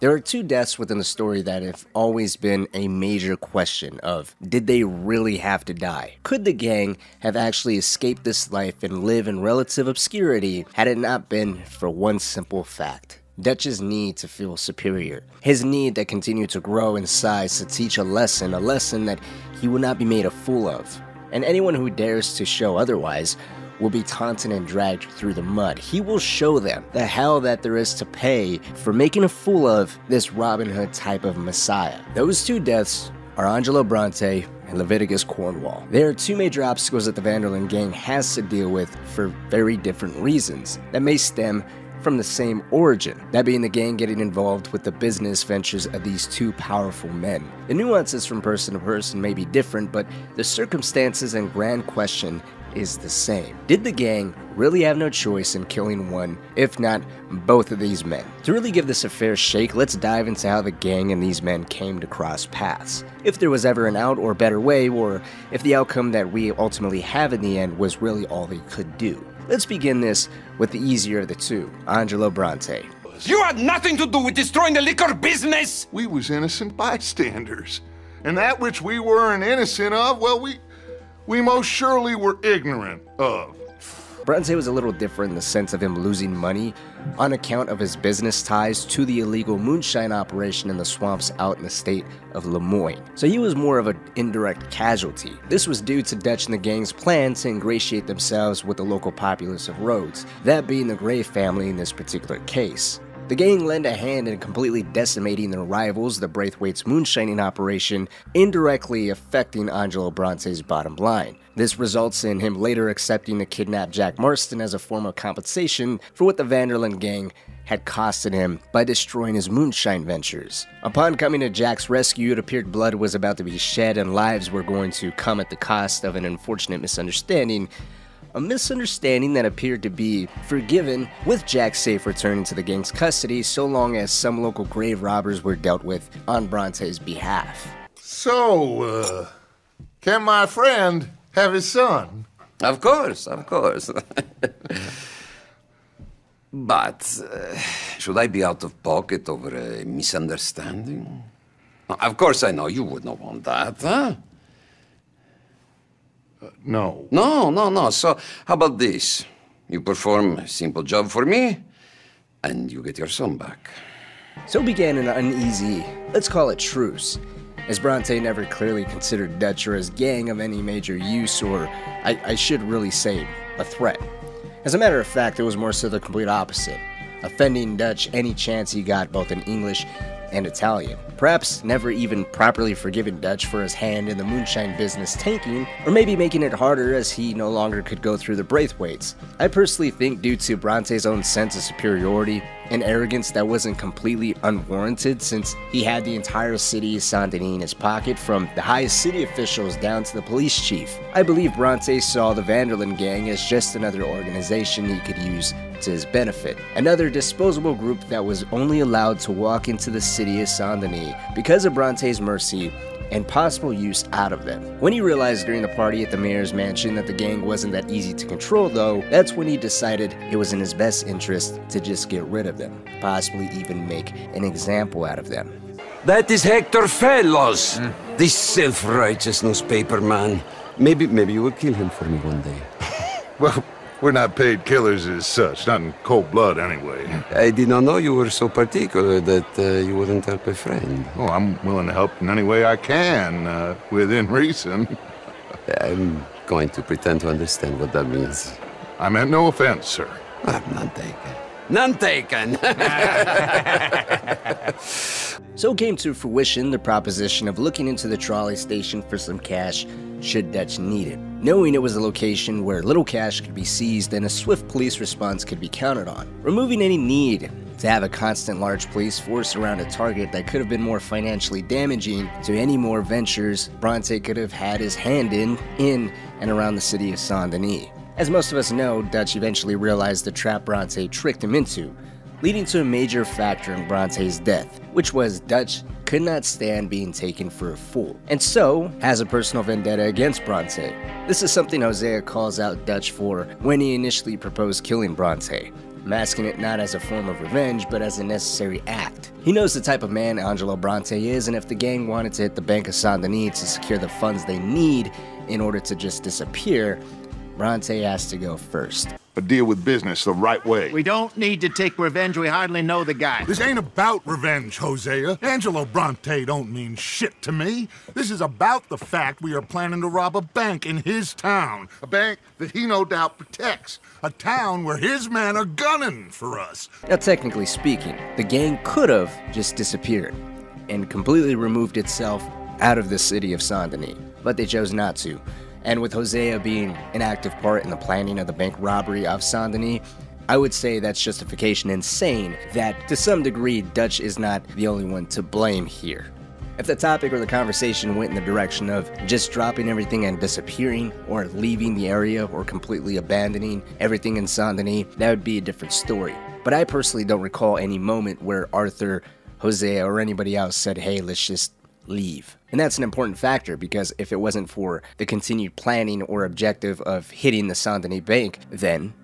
there are two deaths within the story that have always been a major question of, did they really have to die? Could the gang have actually escaped this life and live in relative obscurity had it not been for one simple fact? Dutch's need to feel superior. His need that continued to grow in size to teach a lesson, a lesson that he would not be made a fool of. And anyone who dares to show otherwise will be taunted and dragged through the mud. He will show them the hell that there is to pay for making a fool of this Robin Hood type of messiah. Those two deaths are Angelo Bronte and Leviticus Cornwall. There are two major obstacles that the Van Der Linde gang has to deal with for very different reasons that may stem from the same origin, that being the gang getting involved with the business ventures of these two powerful men. The nuances from person to person may be different, but the circumstances and grand question is the same. Did the gang really have no choice in killing one, if not both of these men? To really give this a fair shake, let's dive into how the gang and these men came to cross paths. If there was ever an out or better way, or if the outcome that we ultimately have in the end was really all they could do. Let's begin this with the easier of the two, Angelo Bronte. You had nothing to do with destroying the liquor business! We was innocent bystanders, and that which we weren't innocent of, well, we... we most surely were ignorant of. Bronte was a little different in the sense of him losing money on account of his business ties to the illegal moonshine operation in the swamps out in the state of Lemoyne. So he was more of an indirect casualty. This was due to Dutch and the gang's plan to ingratiate themselves with the local populace of Rhodes, that being the Gray family in this particular case. The gang lent a hand in completely decimating their rivals, the Braithwaite's moonshining operation, indirectly affecting Angelo Bronte's bottom line. This results in him later accepting to kidnap Jack Marston as a form of compensation for what the Van Der Linde gang had costed him by destroying his moonshine ventures. Upon coming to Jack's rescue, it appeared blood was about to be shed and lives were going to come at the cost of an unfortunate misunderstanding. A misunderstanding that appeared to be forgiven, with Jack's safe return into the gang's custody so long as some local grave robbers were dealt with on Bronte's behalf. So, uh, can my friend have his son? Of course, of course. But uh, should I be out of pocket over a misunderstanding? Of course I know you would not want that, huh? No. No, no, no. So, how about this? You perform a simple job for me, and you get your son back. So began an uneasy, let's call it truce, as Bronte never clearly considered Dutch or his gang of any major use, or, I, I should really say, a threat. As a matter of fact, it was more so the complete opposite, offending Dutch any chance he got both in English and Italian. Perhaps never even properly forgiving Dutch for his hand in the moonshine business tanking, or maybe making it harder as he no longer could go through the Braithwaites. I personally think due to Bronte's own sense of superiority and arrogance that wasn't completely unwarranted, since he had the entire city of Saint-Denis in his pocket, from the highest city officials down to the police chief. I believe Bronte saw the Van Der Linde gang as just another organization he could use to his benefit. Another disposable group that was only allowed to walk into the city of Saint-Denis because of Bronte's mercy and possible use out of them. When he realized during the party at the mayor's mansion that the gang wasn't that easy to control though, that's when he decided it was in his best interest to just get rid of them, possibly even make an example out of them. That is Hector Fellows, mm. This self-righteous newspaper man. Maybe, maybe you will kill him for me one day. Well, we're not paid killers as such, not in cold blood anyway. I did not know you were so particular that uh, you wouldn't help a friend. Oh, I'm willing to help in any way I can, uh, within reason. I'm going to pretend to understand what that means. I meant no offense, sir. I'm none taken. None taken! So came to fruition the proposition of looking into the trolley station for some cash should Dutch need it, knowing it was a location where little cash could be seized and a swift police response could be counted on, removing any need to have a constant large police force around a target that could have been more financially damaging to any more ventures Bronte could have had his hand in, in and around the city of Saint-Denis. As most of us know, Dutch eventually realized the trap Bronte tricked him into, leading to a major factor in Bronte's death, which was Dutch could not stand being taken for a fool, and so has a personal vendetta against Bronte. This is something Hosea calls out Dutch for when he initially proposed killing Bronte, masking it not as a form of revenge, but as a necessary act. He knows the type of man Angelo Bronte is, and if the gang wanted to hit the bank of Saint-Denis to secure the funds they need in order to just disappear, Bronte has to go first. But deal with business the right way. We don't need to take revenge, we hardly know the guy. This ain't about revenge, Hosea. Angelo Bronte don't mean shit to me. This is about the fact we are planning to rob a bank in his town. A bank that he no doubt protects. A town where his men are gunning for us. Now, technically speaking, the gang could have just disappeared and completely removed itself out of the city of Saint-Denis, but they chose not to. And with Hosea being an active part in the planning of the bank robbery of Saint-Denis, I would say that's justification and saying that, to some degree, Dutch is not the only one to blame here. If the topic or the conversation went in the direction of just dropping everything and disappearing, or leaving the area, or completely abandoning everything in Saint-Denis, that would be a different story. But I personally don't recall any moment where Arthur, Hosea, or anybody else said, hey, let's just leave. And that's an important factor, because if it wasn't for the continued planning or objective of hitting the Saint-Denis bank, then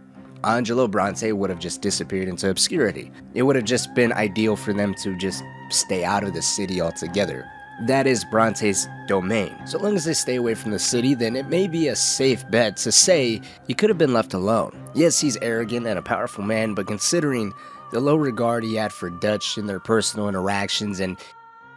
Angelo Bronte would have just disappeared into obscurity. It would have just been ideal for them to just stay out of the city altogether. That is Bronte's domain. So long as they stay away from the city, then it may be a safe bet to say he could have been left alone. Yes, he's arrogant and a powerful man, but considering the low regard he had for Dutch in their personal interactions, and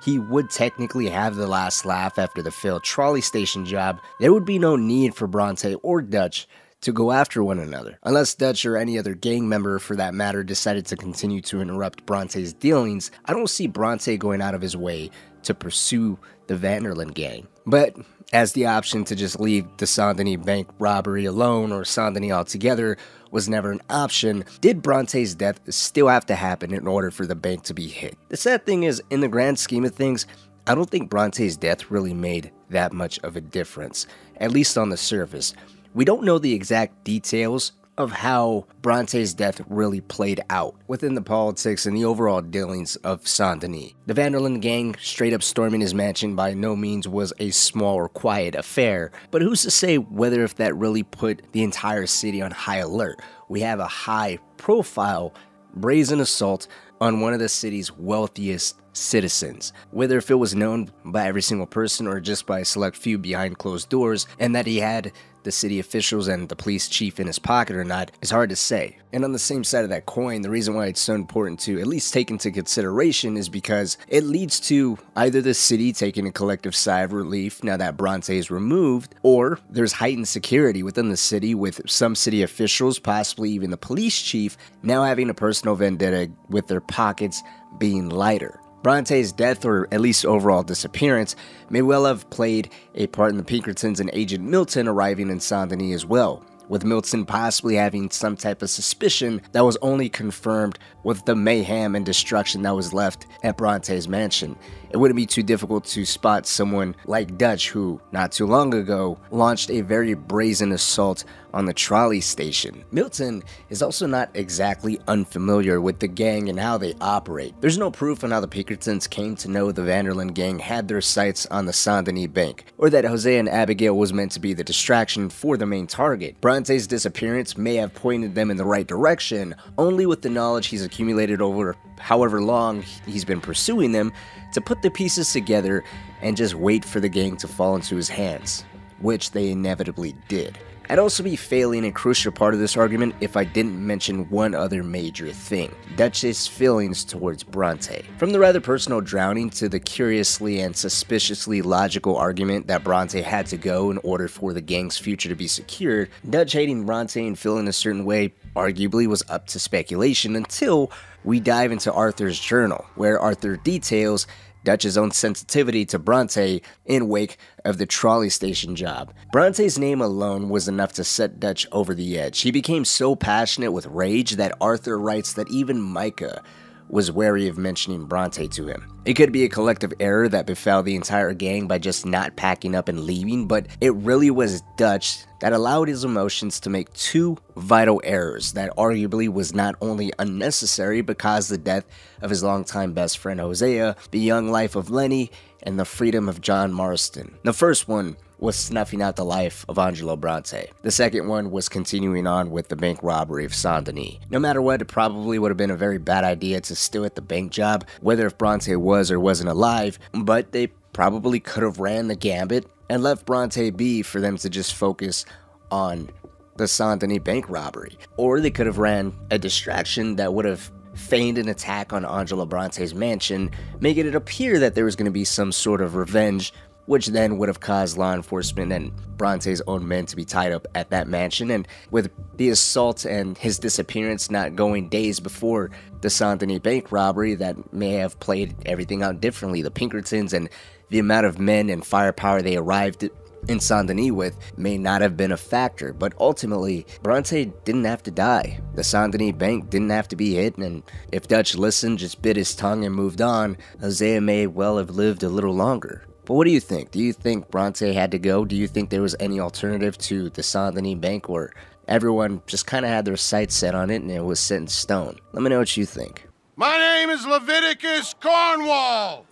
he would technically have the last laugh after the failed trolley station job, there would be no need for Bronte or Dutch to go after one another, unless Dutch or any other gang member for that matter decided to continue to interrupt Bronte's dealings. I don't see Bronte going out of his way to pursue the Van der Linde gang, but as the option to just leave the Saint-Denis bank robbery alone or Saint-Denis altogether was never an option, did Bronte's death still have to happen in order for the bank to be hit? The sad thing is, in the grand scheme of things, I don't think Bronte's death really made that much of a difference, at least on the surface. We don't know the exact details of how Bronte's death really played out within the politics and the overall dealings of Saint-Denis. The Van der Linde gang straight up storming his mansion by no means was a small or quiet affair, but who's to say whether if that really put the entire city on high alert? We have a high profile brazen assault on one of the city's wealthiest citizens, whether if it was known by every single person or just by a select few behind closed doors, and that he had the city officials and the police chief in his pocket or not is hard to say. And on the same side of that coin, the reason why it's so important to at least take into consideration is because it leads to either the city taking a collective sigh of relief now that Bronte is removed, or there's heightened security within the city with some city officials, possibly even the police chief, now having a personal vendetta with their pockets being lighter. Bronte's death, or at least overall disappearance, may well have played a part in the Pinkertons and Agent Milton arriving in Saint-Denis as well, with Milton possibly having some type of suspicion that was only confirmed with the mayhem and destruction that was left at Bronte's mansion. It wouldn't be too difficult to spot someone like Dutch, who, not too long ago, launched a very brazen assault on the trolley station. Milton is also not exactly unfamiliar with the gang and how they operate. There's no proof on how the Pinkertons came to know the Van der Linde gang had their sights on the Saint-Denis bank, or that Hosea and Abigail was meant to be the distraction for the main target. Bronte's disappearance may have pointed them in the right direction, only with the knowledge he's accumulated over however long he's been pursuing them, to put the pieces together and just wait for the gang to fall into his hands. which they inevitably did. I'd also be failing a crucial part of this argument if I didn't mention one other major thing, Dutch's feelings towards Bronte. From the rather personal drowning to the curiously and suspiciously logical argument that Bronte had to go in order for the gang's future to be secured, Dutch hating Bronte and feeling a certain way arguably was up to speculation until we dive into Arthur's journal, where Arthur details Dutch's own sensitivity to Bronte in wake of the trolley station job. Bronte's name alone was enough to set Dutch over the edge. He became so passionate with rage that Arthur writes that even Micah was wary of mentioning Bronte to him. It could be a collective error that befell the entire gang by just not packing up and leaving, but it really was Dutch that allowed his emotions to make two vital errors that arguably was not only unnecessary but caused the death of his longtime best friend Hosea, the young life of Lenny, and the freedom of John Marston. The first one was snuffing out the life of Angelo Bronte. The second one was continuing on with the bank robbery of Saint-Denis. No matter what, it probably would have been a very bad idea to steal at the bank job, whether if Bronte was or wasn't alive, but they probably could have ran the gambit and left Bronte be for them to just focus on the Saint-Denis bank robbery. Or they could have ran a distraction that would have feigned an attack on Angelo Bronte's mansion, making it appear that there was going to be some sort of revenge, which then would have caused law enforcement and Bronte's own men to be tied up at that mansion. And with the assault and his disappearance not going days before the Saint-Denis bank robbery, that may have played everything out differently. The Pinkertons and the amount of men and firepower they arrived in Saint-Denis with may not have been a factor, but ultimately, Bronte didn't have to die. The Saint-Denis bank didn't have to be hit, and if Dutch listened, just bit his tongue and moved on, Hosea may well have lived a little longer. But what do you think? Do you think Bronte had to go? Do you think there was any alternative to the Saint-Denis bank, or everyone just kind of had their sights set on it and it was set in stone? Let me know what you think. My name is Leviticus Cornwall.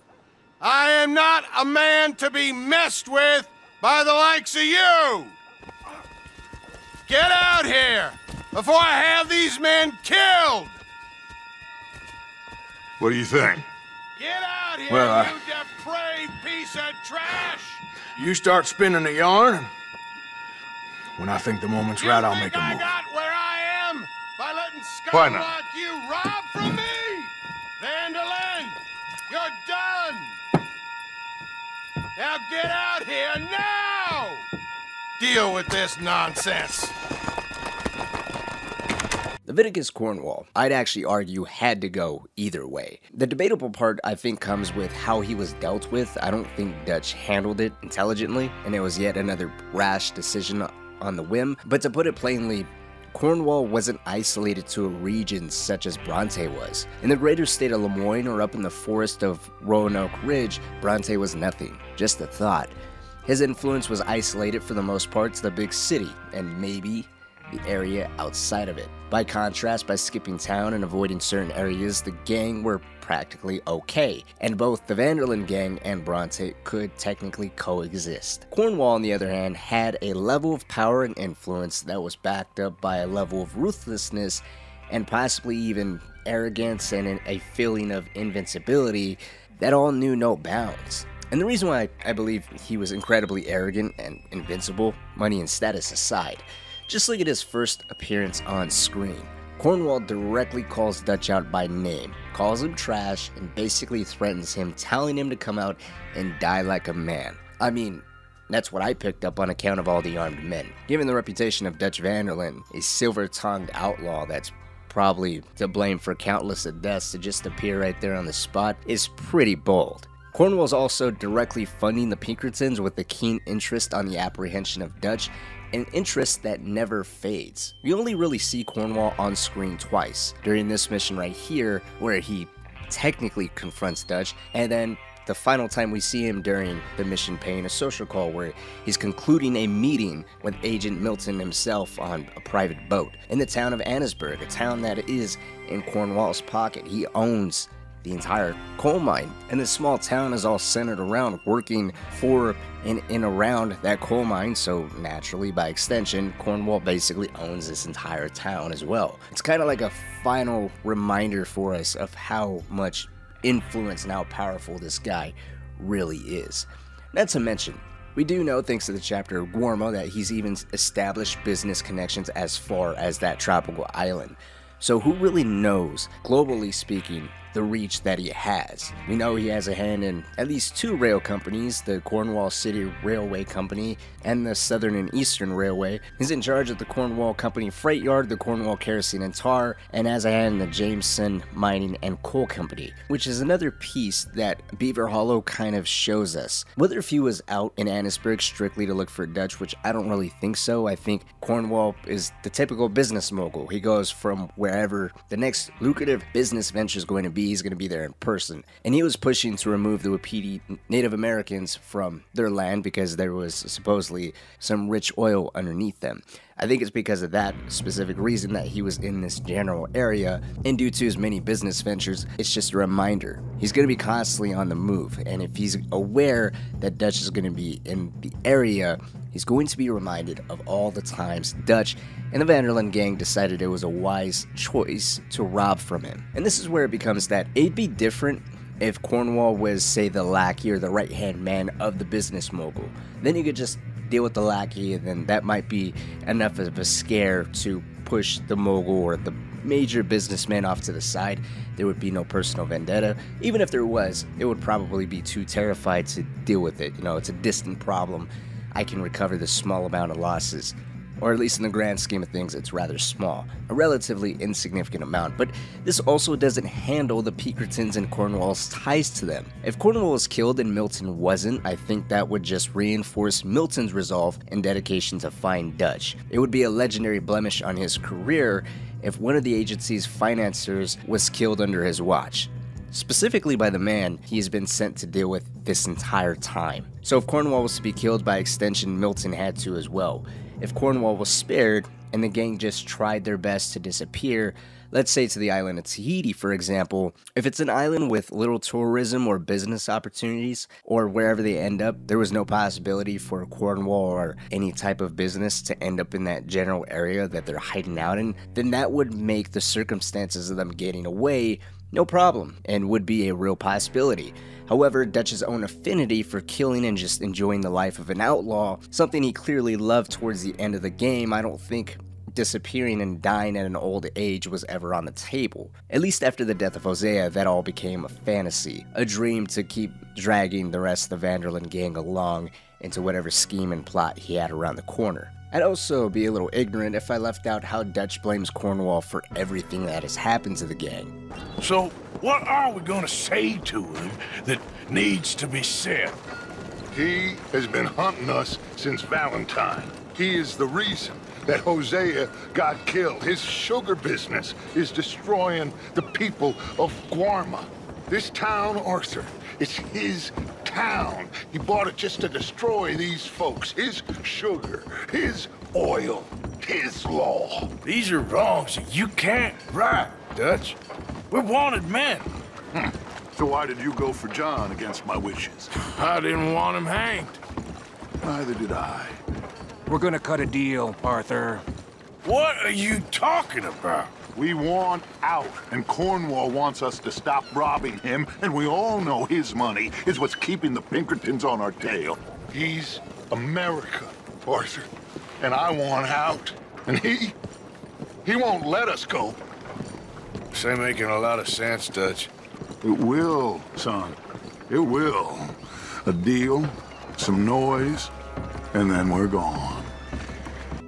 I am not a man to be messed with by the likes of you. Get out here before I have these men killed. What do you think? Get out here, well, I... you depraved piece of trash! You start spinning the yarn. When I think the moment's you right, I'll make a move. I got where I am by letting Skylock you rob from me? Van der Linde, you're done! Now get out here now! Deal with this nonsense. Leviticus Cornwall, I'd actually argue, had to go either way. The debatable part, I think, comes with how he was dealt with. I don't think Dutch handled it intelligently, and it was yet another rash decision on the whim. But to put it plainly, Cornwall wasn't isolated to a region such as Bronte was. In the greater state of Lemoyne or up in the forest of Roanoke Ridge, Bronte was nothing, just a thought. His influence was isolated for the most part to the big city, and maybe the area outside of it. By contrast, by skipping town and avoiding certain areas, the gang were practically okay, and both the Van Der Linde gang and Bronte could technically coexist. Cornwall, on the other hand, had a level of power and influence that was backed up by a level of ruthlessness and possibly even arrogance and a feeling of invincibility that all knew no bounds. And the reason why I believe he was incredibly arrogant and invincible, money and status aside, just look at his first appearance on screen. Cornwall directly calls Dutch out by name, calls him trash, and basically threatens him, telling him to come out and die like a man. I mean, that's what I picked up on account of all the armed men. Given the reputation of Dutch Van der Linde, a silver-tongued outlaw that's probably to blame for countless of deaths, to just appear right there on the spot is pretty bold. Cornwall's also directly funding the Pinkertons with a keen interest on the apprehension of Dutch, an interest that never fades. We only really see Cornwall on screen twice, during this mission right here where he technically confronts Dutch, and then the final time we see him during the mission paying a social call where he's concluding a meeting with Agent Milton himself on a private boat in the town of Annesburg, a town that is in Cornwall's pocket. He owns the entire coal mine, and this small town is all centered around working for and in around that coal mine, so naturally, by extension, Cornwall basically owns this entire town as well. It's kind of like a final reminder for us of how much influence and how powerful this guy really is. Not to mention, We do know, thanks to the chapter of Guarma, that he's even established business connections as far as that tropical island. So who really knows, globally speaking, the reach that he has? We know he has a hand in at least two rail companies, the Cornwall City Railway Company and the Southern and Eastern Railway. He's in charge of the Cornwall Company Freight Yard, the Cornwall Kerosene and Tar, and has a hand in the Jameson Mining and Coal Company, which is another piece that Beaver Hollow kind of shows us. Whether he was out in Annesburg strictly to look for Dutch, which I don't really think so. I think Cornwall is the typical business mogul. He goes from wherever the next lucrative business venture is going to be, he's going to be there in person. And he was pushing to remove the Wapiti Native Americans from their land because there was supposedly some rich oil underneath them. I think it's because of that specific reason that he was in this general area, and due to his many business ventures, it's just a reminder. He's going to be constantly on the move, and if he's aware that Dutch is going to be in the area, he's going to be reminded of all the times Dutch and the Van Der Linde gang decided it was a wise choice to rob from him. And this is where it becomes that it'd be different if Cornwall was, say, the lackey or the right-hand man of the business mogul. Then you could just deal with the lackey, and then that might be enough of a scare to push the mogul or the major businessman off to the side. There would be no personal vendetta. Even if there was, it would probably be too terrified to deal with it. You know, it's a distant problem. I can recover this small amount of losses, or at least in the grand scheme of things, it's rather small, a relatively insignificant amount. But this also doesn't handle the Pinkertons and Cornwall's ties to them. If Cornwall was killed and Milton wasn't, I think that would just reinforce Milton's resolve and dedication to find Dutch. It would be a legendary blemish on his career if one of the agency's financiers was killed under his watch, specifically by the man he has been sent to deal with this entire time. So if Cornwall was to be killed, by extension, Milton had to as well. If Cornwall was spared and the gang just tried their best to disappear, let's say to the island of Tahiti, for example, if it's an island with little tourism or business opportunities, or wherever they end up, there was no possibility for Cornwall or any type of business to end up in that general area that they're hiding out in, then that would make the circumstances of them getting away no problem, and would be a real possibility. However, Dutch's own affinity for killing and just enjoying the life of an outlaw, something he clearly loved towards the end of the game, I don't think disappearing and dying at an old age was ever on the table. At least after the death of Hosea, that all became a fantasy, a dream to keep dragging the rest of the Van Der Linde gang along into whatever scheme and plot he had around the corner. I'd also be a little ignorant if I left out how Dutch blames Cornwall for everything that has happened to the gang. So what are we gonna say to him that needs to be said? He has been hunting us since Valentine. He is the reason that Hosea got killed. His sugar business is destroying the people of Guarma. This town, Arthur, it's his town. He bought it just to destroy these folks. His sugar, his oil, his law. These are wrongs that you can't right, Dutch. We're wanted men. Hmm. So why did you go for John against my wishes? I didn't want him hanged. Neither did I. We're gonna cut a deal, Arthur. What are you talking about? We want out, and Cornwall wants us to stop robbing him, and we all know his money is what's keeping the Pinkertons on our tail. He's America, Arthur, and I want out. And he, he won't let us go. This ain't making a lot of sense, Dutch. It will, son. It will. A deal, some noise, and then we're gone.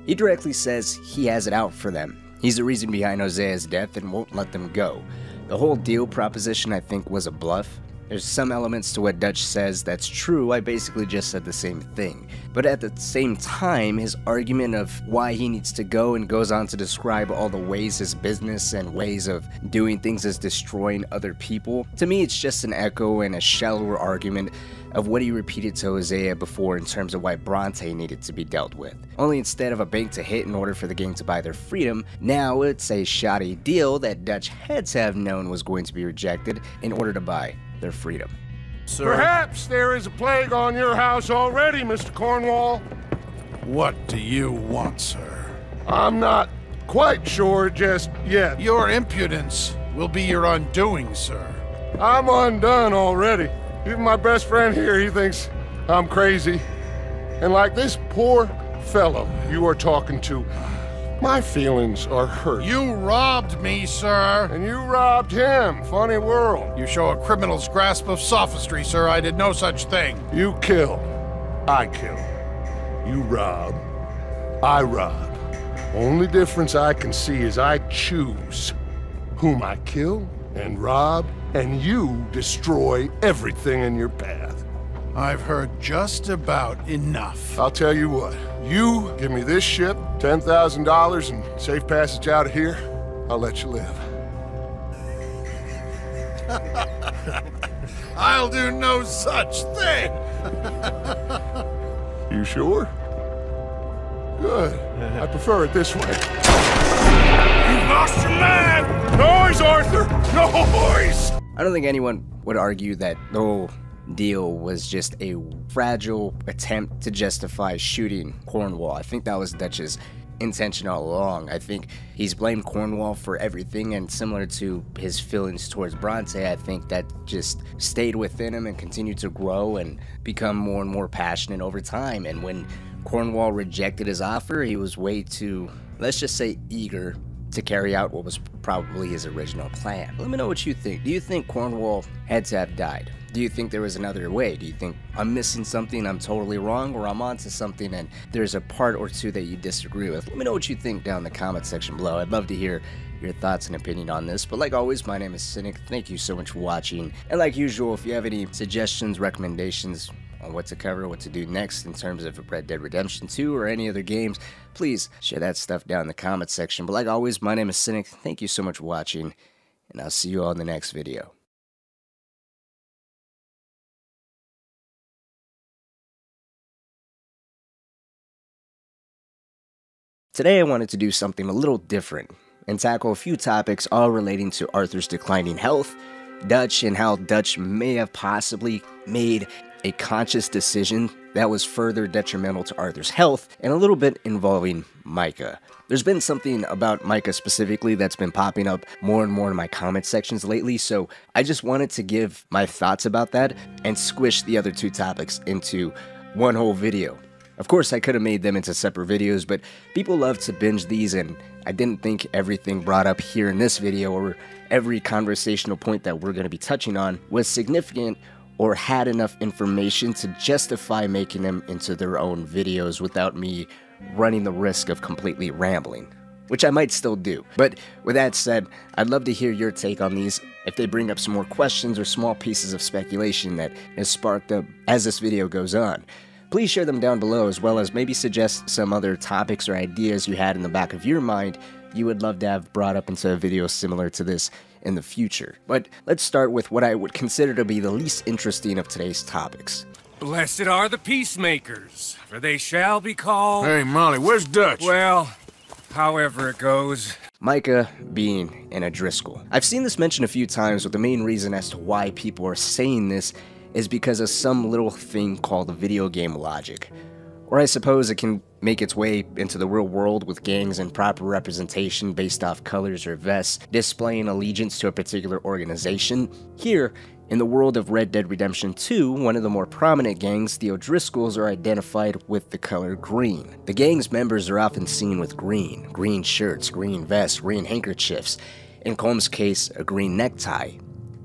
He directly says he has it out for them. He's the reason behind Hosea's death and won't let them go. The whole deal proposition, I think, was a bluff. There's some elements to what Dutch says that's true. I basically just said the same thing. But at the same time, his argument of why he needs to go, and goes on to describe all the ways his business and ways of doing things is destroying other people. To me, it's just an echo and a shallower argument of what he repeated to Hosea before in terms of why Bronte needed to be dealt with. Only instead of a bank to hit in order for the gang to buy their freedom, now it's a shoddy deal that Dutch had to have known was going to be rejected in order to buy their freedom. Sir? Perhaps there is a plague on your house already, Mister Cornwall. What do you want, sir? I'm not quite sure just yet. Your impudence will be your undoing, sir. I'm undone already. Even my best friend here, he thinks I'm crazy. And like this poor fellow you are talking to, my feelings are hurt. You robbed me, sir. And you robbed him. Funny world. You show a criminal's grasp of sophistry, sir. I did no such thing. You kill. I kill. You rob. I rob. Only difference I can see is I choose whom I kill and rob, and you destroy everything in your path. I've heard just about enough. I'll tell you what. You give me this ship, ten thousand dollars, and safe passage out of here, I'll let you live. I'll do no such thing! You sure? Good. I prefer it this way. You've lost your man! Noise, Arthur! Noise! I don't think anyone would argue that the whole deal was just a fragile attempt to justify shooting Cornwall. I think that was Dutch's intention all along. I think he's blamed Cornwall for everything, and similar to his feelings towards Bronte, I think that just stayed within him and continued to grow and become more and more passionate over time. And when Cornwall rejected his offer, he was way too, let's just say, eager to carry out what was probably his original plan. Let me know what you think. Do you think Cornwall had to have died? Do you think there was another way? Do you think I'm missing something, I'm totally wrong, or I'm onto something and there's a part or two that you disagree with? Let me know what you think down in the comment section below. I'd love to hear your thoughts and opinion on this. But like always, my name is Cynic. Thank you so much for watching. And like usual, if you have any suggestions, recommendations, on what to cover, what to do next in terms of Red Dead Redemption two or any other games, please share that stuff down in the comment section. But like always, my name is Cynic. Thank you so much for watching, and I'll see you all in the next video. Today I wanted to do something a little different and tackle a few topics all relating to Arthur's declining health, Dutch, and how Dutch may have possibly made a conscious decision that was further detrimental to Arthur's health, and a little bit involving Micah. There's been something about Micah specifically that's been popping up more and more in my comment sections lately, so I just wanted to give my thoughts about that and squish the other two topics into one whole video. Of course, I could have made them into separate videos, but people love to binge these, and I didn't think everything brought up here in this video or every conversational point that we're going to be touching on was significant or had enough information to justify making them into their own videos without me running the risk of completely rambling, which I might still do. But with that said, I'd love to hear your take on these if they bring up some more questions or small pieces of speculation that is sparked up as this video goes on. Please share them down below, as well as maybe suggest some other topics or ideas you had in the back of your mind you would love to have brought up into a video similar to this in the future. But let's start with what I would consider to be the least interesting of today's topics. Blessed are the peacemakers, for they shall be called... Hey, Molly, where's Dutch? Well, however it goes. Micah being an O'Driscoll. I've seen this mentioned a few times, but the main reason as to why people are saying this is because of some little thing called video game logic. Or I suppose it can make its way into the real world with gangs and proper representation based off colors or vests, displaying allegiance to a particular organization. Here, in the world of Red Dead Redemption two, one of the more prominent gangs, the O'Driscolls, are identified with the color green. The gang's members are often seen with green, green shirts, green vests, green handkerchiefs, in Colm's case, a green necktie.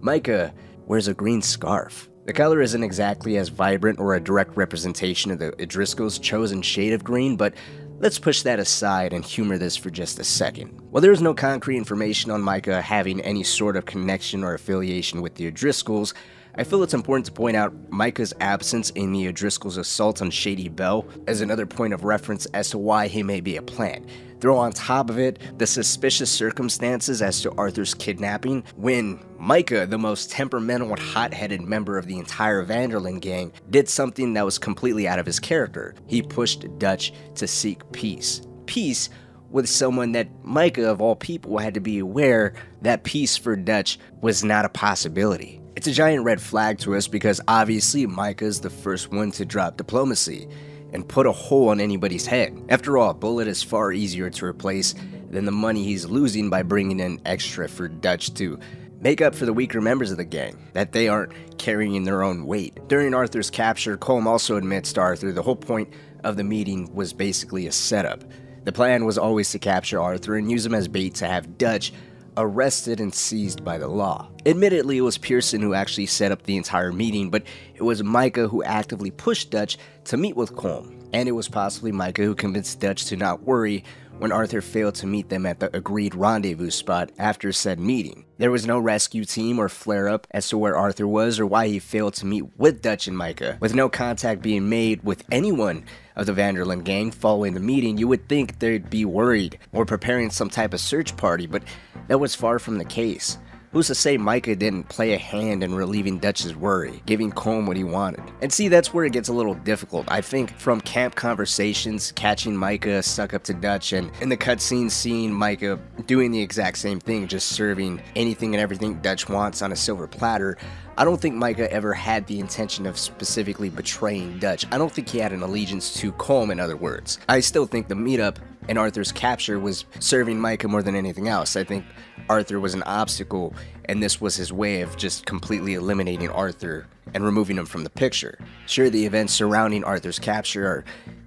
Micah wears a green scarf. The color isn't exactly as vibrant or a direct representation of the O'Driscoll's chosen shade of green, but let's push that aside and humor this for just a second. While there is no concrete information on Micah having any sort of connection or affiliation with the O'Driscolls, I feel it's important to point out Micah's absence in the O'Driscolls' assault on Sadie Bell as another point of reference as to why he may be a plant. Throw on top of it the suspicious circumstances as to Arthur's kidnapping, when Micah, the most temperamental and hot-headed member of the entire Van Der Linde gang, did something that was completely out of his character. He pushed Dutch to seek peace. Peace with someone that Micah, of all people, had to be aware that peace for Dutch was not a possibility. It's a giant red flag to us because obviously Micah's the first one to drop diplomacy and put a hole on anybody's head. After all, a bullet is far easier to replace than the money he's losing by bringing in extra for Dutch to make up for the weaker members of the gang, that they aren't carrying their own weight. During Arthur's capture, Colm also admits to Arthur the whole point of the meeting was basically a setup. The plan was always to capture Arthur and use him as bait to have Dutch arrested and seized by the law. Admittedly, it was Pearson who actually set up the entire meeting, but it was Micah who actively pushed Dutch to meet with Colm, and it was possibly Micah who convinced Dutch to not worry when Arthur failed to meet them at the agreed rendezvous spot after said meeting. There was no rescue team or flare-up as to where Arthur was or why he failed to meet with Dutch and Micah. With no contact being made with anyone of the Van Der Linde gang following the meeting, you would think they'd be worried or preparing some type of search party, but that was far from the case. Who's to say Micah didn't play a hand in relieving Dutch's worry, giving Colm what he wanted? And see, that's where it gets a little difficult. I think from camp conversations, catching Micah stuck up to Dutch, and in the cutscene seeing Micah doing the exact same thing, just serving anything and everything Dutch wants on a silver platter, I don't think Micah ever had the intention of specifically betraying Dutch. I don't think he had an allegiance to Colm, in other words. I still think the meetup and Arthur's capture was serving Micah more than anything else. I think Arthur was an obstacle, and this was his way of just completely eliminating Arthur and removing him from the picture. Sure, the events surrounding Arthur's capture are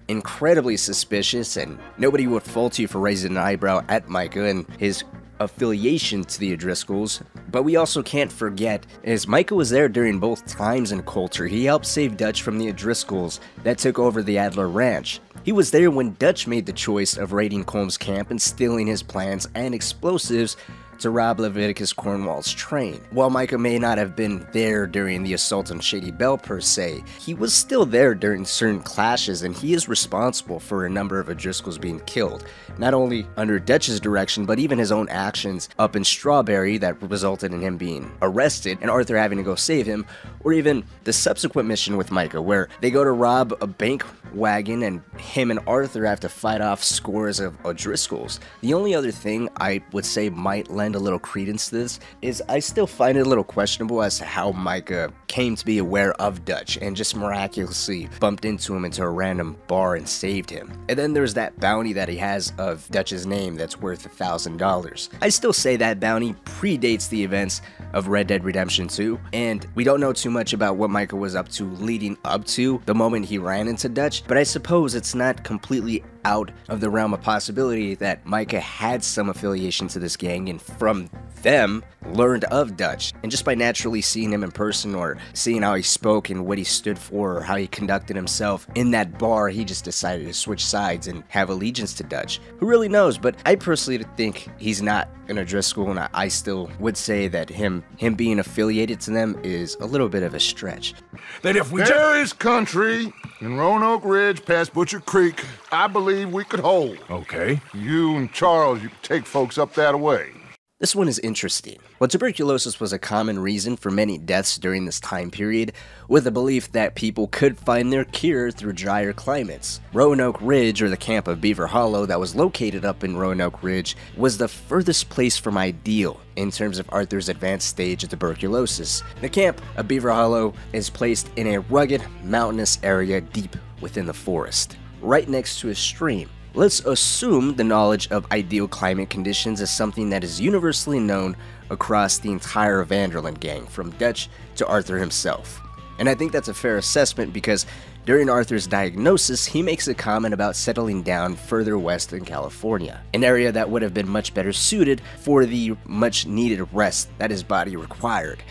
incredibly suspicious, and nobody would fault you for raising an eyebrow at Micah and his affiliation to the O'Driscolls, but we also can't forget, as Micah was there during both times in Colter, he helped save Dutch from the O'Driscolls that took over the Adler Ranch. He was there when Dutch made the choice of raiding Colm's camp and stealing his plans and explosives to rob Leviticus Cornwall's train. While Micah may not have been there during the assault on Shady Bell per se, he was still there during certain clashes, and he is responsible for a number of O'Driscolls being killed, not only under Dutch's direction, but even his own actions up in Strawberry that resulted in him being arrested and Arthur having to go save him, or even the subsequent mission with Micah where they go to rob a bank wagon and him and Arthur have to fight off scores of O'Driscolls. The only other thing I would say might lend a little credence to this is I still find it a little questionable as to how Micah came to be aware of Dutch and just miraculously bumped into him into a random bar and saved him. And then there's that bounty that he has of Dutch's name that's worth a thousand dollars. I still say that bounty predates the events of Red Dead Redemption two, and we don't know too much about what Micah was up to leading up to the moment he ran into Dutch, but I suppose it's not completely out of the realm of possibility that Micah had some affiliation to this gang and from them learned of Dutch, and just by naturally seeing him in person or seeing how he spoke and what he stood for or how he conducted himself in that bar, he just decided to switch sides and have allegiance to Dutch. Who really knows? But I personally think he's not an O'Driscoll, and I still would say that him him being affiliated to them is a little bit of a stretch. That if we there is country in Roanoke Ridge past Butcher Creek, I believe we could hold. Okay. You and Charles, you could take folks up that way. This one is interesting. While tuberculosis was a common reason for many deaths during this time period, with the belief that people could find their cure through drier climates, Roanoke Ridge, or the camp of Beaver Hollow that was located up in Roanoke Ridge, was the furthest place from ideal in terms of Arthur's advanced stage of tuberculosis. The camp of Beaver Hollow is placed in a rugged, mountainous area deep within the forest, right next to a stream. Let's assume the knowledge of ideal climate conditions is something that is universally known across the entire Van Der Linde gang, from Dutch to Arthur himself. And I think that's a fair assessment because during Arthur's diagnosis, he makes a comment about settling down further west in California, an area that would have been much better suited for the much needed rest that his body required.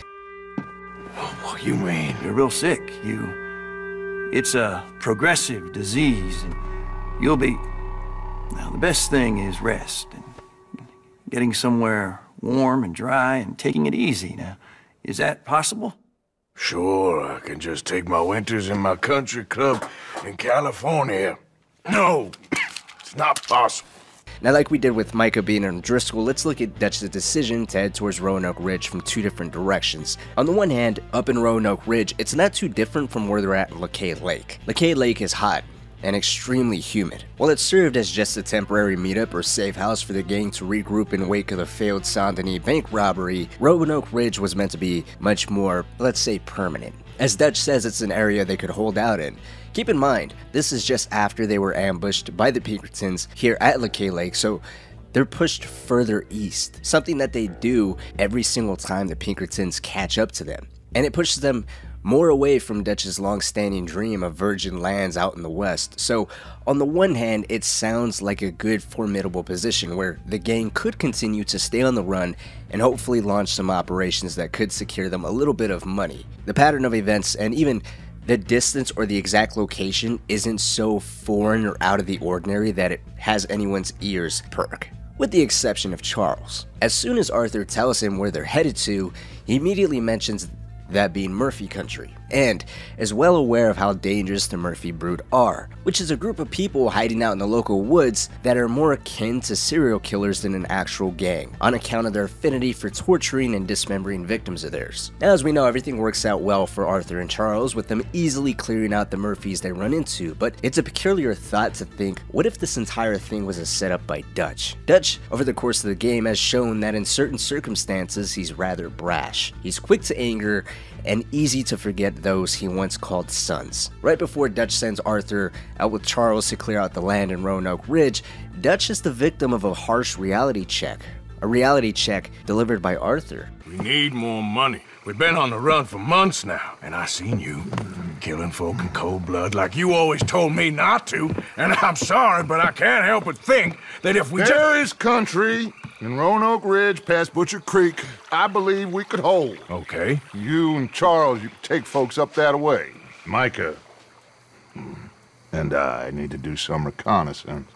Oh, you mean you're real sick. You, it's a progressive disease and you'll be... Now, the best thing is rest and getting somewhere warm and dry and taking it easy. Now, is that possible? Sure, I can just take my winters in my country club in California. No, it's not possible. Now, like we did with Micah being an O'Driscoll, let's look at Dutch's decision to head towards Roanoke Ridge from two different directions. On the one hand, up in Roanoke Ridge, it's not too different from where they're at in Lacay Lake. Lacay Lake is hot and extremely humid. While it served as just a temporary meetup or safe house for the gang to regroup in wake of the failed Saint-Denis bank robbery, Roanoke Ridge was meant to be much more, let's say, permanent. As Dutch says, it's an area they could hold out in. Keep in mind, this is just after they were ambushed by the Pinkertons here at Lacay Lake, so they're pushed further east, something that they do every single time the Pinkertons catch up to them. And it pushes them more away from Dutch's long-standing dream of virgin lands out in the west. So on the one hand, it sounds like a good, formidable position where the gang could continue to stay on the run and hopefully launch some operations that could secure them a little bit of money. The pattern of events and even the distance or the exact location isn't so foreign or out of the ordinary that it has anyone's ears perk, with the exception of Charles. As soon as Arthur tells him where they're headed to, he immediately mentions that being Murphy country, and is well aware of how dangerous the Murphy Brood are, which is a group of people hiding out in the local woods that are more akin to serial killers than an actual gang, on account of their affinity for torturing and dismembering victims of theirs. Now, as we know, everything works out well for Arthur and Charles, with them easily clearing out the Murphys they run into, but it's a peculiar thought to think, what if this entire thing was a setup by Dutch? Dutch, over the course of the game, has shown that in certain circumstances he's rather brash. He's quick to anger, and easy to forget those he once called sons. Right before Dutch sends Arthur out with Charles to clear out the land in Roanoke Ridge, Dutch is the victim of a harsh reality check. A reality check delivered by Arthur. We need more money. We've been on the run for months now, and I seen you killing folk in cold blood like you always told me not to, and I'm sorry, but I can't help but think that if we— There is country in Roanoke Ridge past Butcher Creek I believe we could hold. Okay. You and Charles, you can take folks up that way. Micah and I need to do some reconnaissance.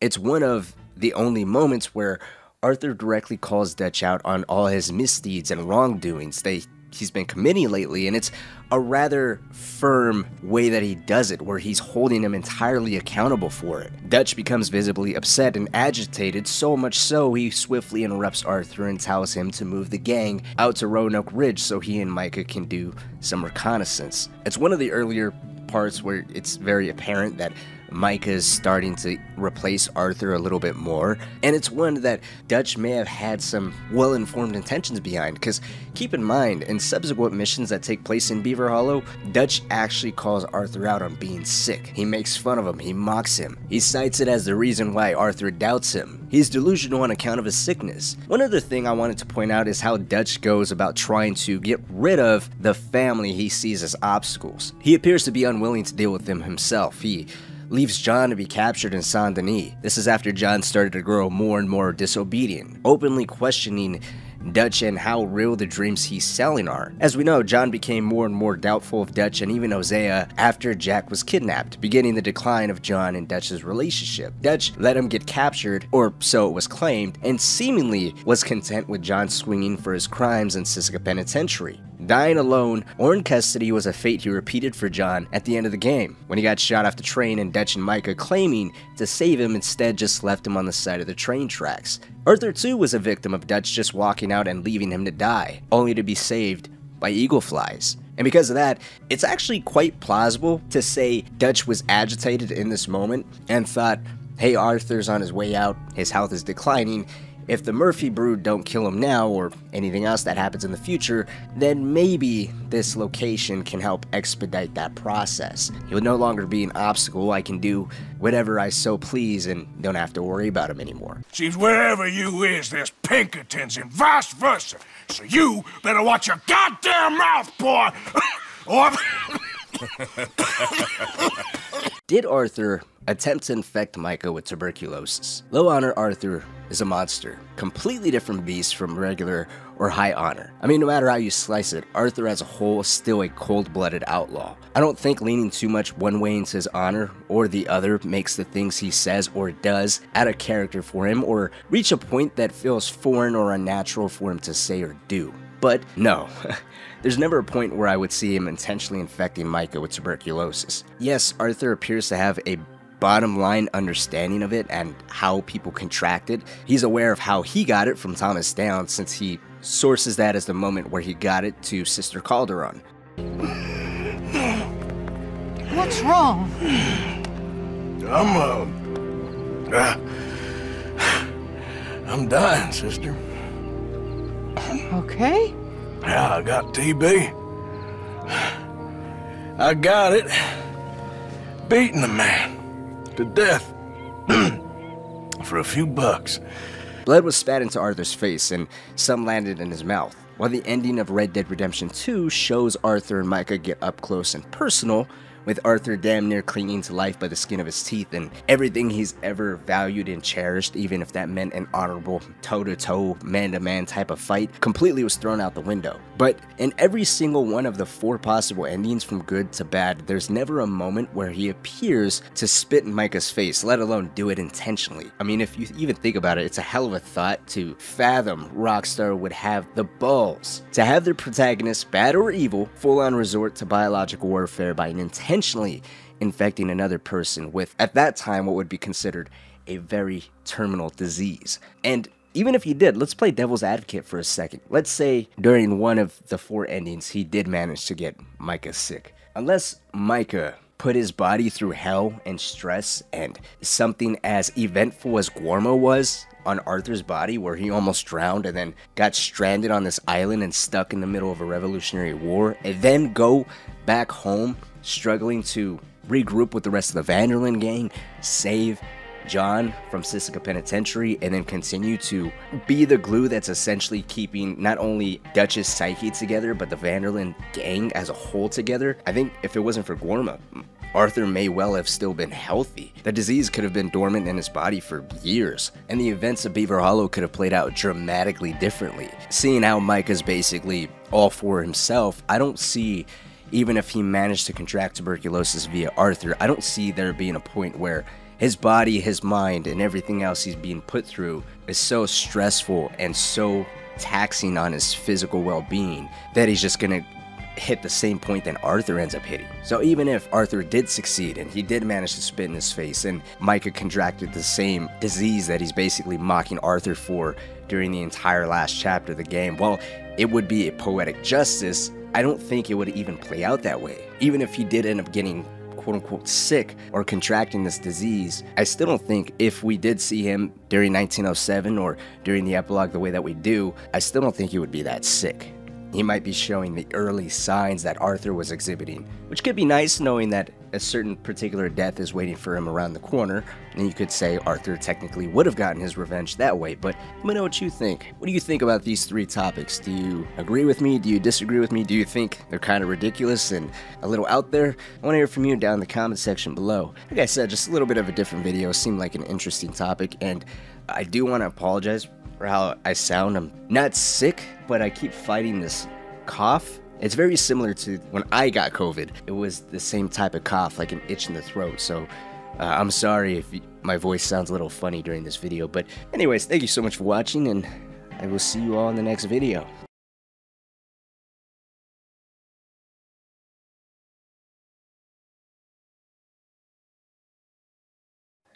It's one of the only moments where Arthur directly calls Dutch out on all his misdeeds and wrongdoings they he's been committing lately, and it's a rather firm way that he does it, where he's holding him entirely accountable for it. Dutch becomes visibly upset and agitated, so much so he swiftly interrupts Arthur and tells him to move the gang out to Roanoke Ridge so he and Micah can do some reconnaissance. It's one of the earlier parts where it's very apparent that Micah is starting to replace Arthur a little bit more, and it's one that Dutch may have had some well-informed intentions behind, because keep in mind, in subsequent missions that take place in Beaver Hollow, Dutch actually calls Arthur out on being sick. He makes fun of him, he mocks him, he cites it as the reason why Arthur doubts him. He's delusional on account of his sickness. One other thing I wanted to point out is how Dutch goes about trying to get rid of the family he sees as obstacles. He appears to be unwilling to deal with them himself. He leaves John to be captured in Saint-Denis. This is after John started to grow more and more disobedient, openly questioning Dutch and how real the dreams he's selling are. As we know, John became more and more doubtful of Dutch and even Hosea after Jack was kidnapped, beginning the decline of John and Dutch's relationship. Dutch let him get captured, or so it was claimed, and seemingly was content with John swinging for his crimes in Sisika Penitentiary. Dying alone or in custody was a fate he repeated for John at the end of the game, when he got shot off the train and Dutch and Micah, claiming to save him, instead just left him on the side of the train tracks. Arthur too was a victim of Dutch just walking out and leaving him to die, only to be saved by eagle flies. And because of that, it's actually quite plausible to say Dutch was agitated in this moment and thought, hey, Arthur's on his way out, his health is declining, if the Murphy Brood don't kill him now, or anything else that happens in the future, then maybe this location can help expedite that process. He'll no longer be an obstacle, I can do whatever I so please and don't have to worry about him anymore. Seems wherever you is, there's Pinkertons and vice versa, so you better watch your goddamn mouth, boy, or... Did Arthur attempt to infect Micah with tuberculosis? Low honor Arthur is a monster, completely different beast from regular or high honor. I mean, no matter how you slice it, Arthur as a whole is still a cold-blooded outlaw. I don't think leaning too much one way into his honor or the other makes the things he says or does out of character for him or reach a point that feels foreign or unnatural for him to say or do. But no, there's never a point where I would see him intentionally infecting Micah with tuberculosis. Yes, Arthur appears to have a bottom line understanding of it and how people contract it. He's aware of how he got it from Thomas Down, since he sources that as the moment where he got it to Sister Calderon. What's wrong? I'm, uh, uh I'm dying, sister. Okay? Yeah, I got T B. I got it. Beating the man to death. for a few bucks. Blood was spat into Arthur's face, and some landed in his mouth. While the ending of Red Dead Redemption two shows Arthur and Micah get up close and personal, with Arthur damn near clinging to life by the skin of his teeth and everything he's ever valued and cherished, even if that meant an honorable toe-to-toe, man-to-man type of fight, completely was thrown out the window. But in every single one of the four possible endings from good to bad, there's never a moment where he appears to spit in Micah's face, let alone do it intentionally. I mean, if you even think about it, it's a hell of a thought to fathom Rockstar would have the balls to have their protagonist, bad or evil, full-on resort to biological warfare by an intense intentionally infecting another person with, at that time, what would be considered a very terminal disease. And even if he did, let's play devil's advocate for a second. Let's say during one of the four endings, he did manage to get Micah sick. Unless Micah put his body through hell and stress, and something as eventful as Guarma was on Arthur's body, where he almost drowned and then got stranded on this island and stuck in the middle of a revolutionary war, and then go back home struggling to regroup with the rest of the Van Der Linde gang, save John from Sisika Penitentiary, and then continue to be the glue that's essentially keeping not only Dutch's psyche together, but the Van Der Linde gang as a whole together. I think if it wasn't for Guarma, Arthur may well have still been healthy. The disease could have been dormant in his body for years, and the events of Beaver Hollow could have played out dramatically differently. Seeing how Micah's basically all for himself, I don't see, even if he managed to contract tuberculosis via Arthur, I don't see there being a point where his body, his mind, and everything else he's being put through is so stressful and so taxing on his physical well-being that he's just gonna hit the same point that Arthur ends up hitting. So even if Arthur did succeed and he did manage to spit in his face and Micah contracted the same disease that he's basically mocking Arthur for during the entire last chapter of the game, well, it would be a poetic justice. I don't think it would even play out that way. Even if he did end up getting quote-unquote sick or contracting this disease, I still don't think, if we did see him during nineteen oh seven or during the epilogue the way that we do, I still don't think he would be that sick. He might be showing the early signs that Arthur was exhibiting, which could be nice, knowing that a certain particular death is waiting for him around the corner, and you could say Arthur technically would have gotten his revenge that way. But let me know what you think. What do you think about these three topics? Do you agree with me? Do you disagree with me? Do you think they're kind of ridiculous and a little out there? I want to hear from you down in the comment section below. Like I said, just a little bit of a different video. It seemed like an interesting topic, and I do want to apologize for how I sound. I'm not sick, but I keep fighting this cough. It's very similar to when I got COVID. It was the same type of cough, like an itch in the throat. So uh, I'm sorry if my voice sounds a little funny during this video. But anyways, thank you so much for watching, and I will see you all in the next video.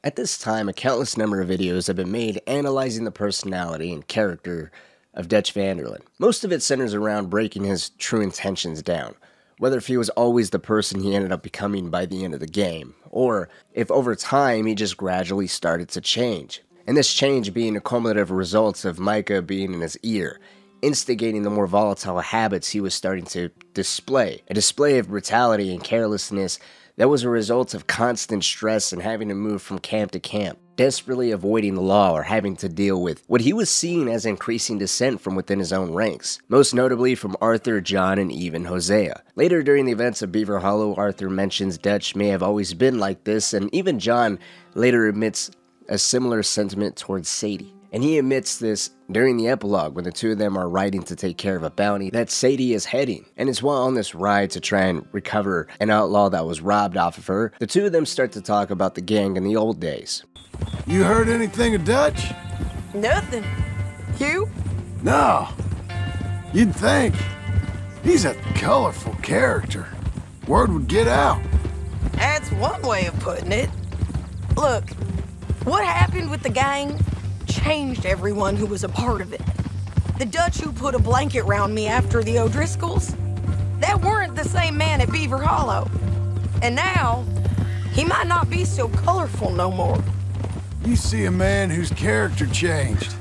At this time, a countless number of videos have been made analyzing the personality and character of Dutch Van Der Linde. Most of it centers around breaking his true intentions down, whether if he was always the person he ended up becoming by the end of the game, or if over time he just gradually started to change. And this change being a cumulative result of Micah being in his ear, instigating the more volatile habits he was starting to display, a display of brutality and carelessness that was a result of constant stress and having to move from camp to camp, desperately avoiding the law or having to deal with what he was seeing as increasing dissent from within his own ranks, most notably from Arthur, John, and even Hosea. Later during the events of Beaver Hollow, Arthur mentions Dutch may have always been like this, and even John later admits a similar sentiment towards Sadie. And he admits this during the epilogue when the two of them are riding to take care of a bounty that Sadie is heading. And it's while on this ride to try and recover an outlaw that was robbed off of her, the two of them start to talk about the gang in the old days. You heard anything of Dutch? Nothing. You? No. You'd think. He's a colorful character. Word would get out. That's one way of putting it. Look, what happened with the gang changed everyone who was a part of it. The Dutch who put a blanket round me after the O'Driscolls, that weren't the same man at Beaver Hollow. And now, he might not be so colorful no more. You see a man whose character changed.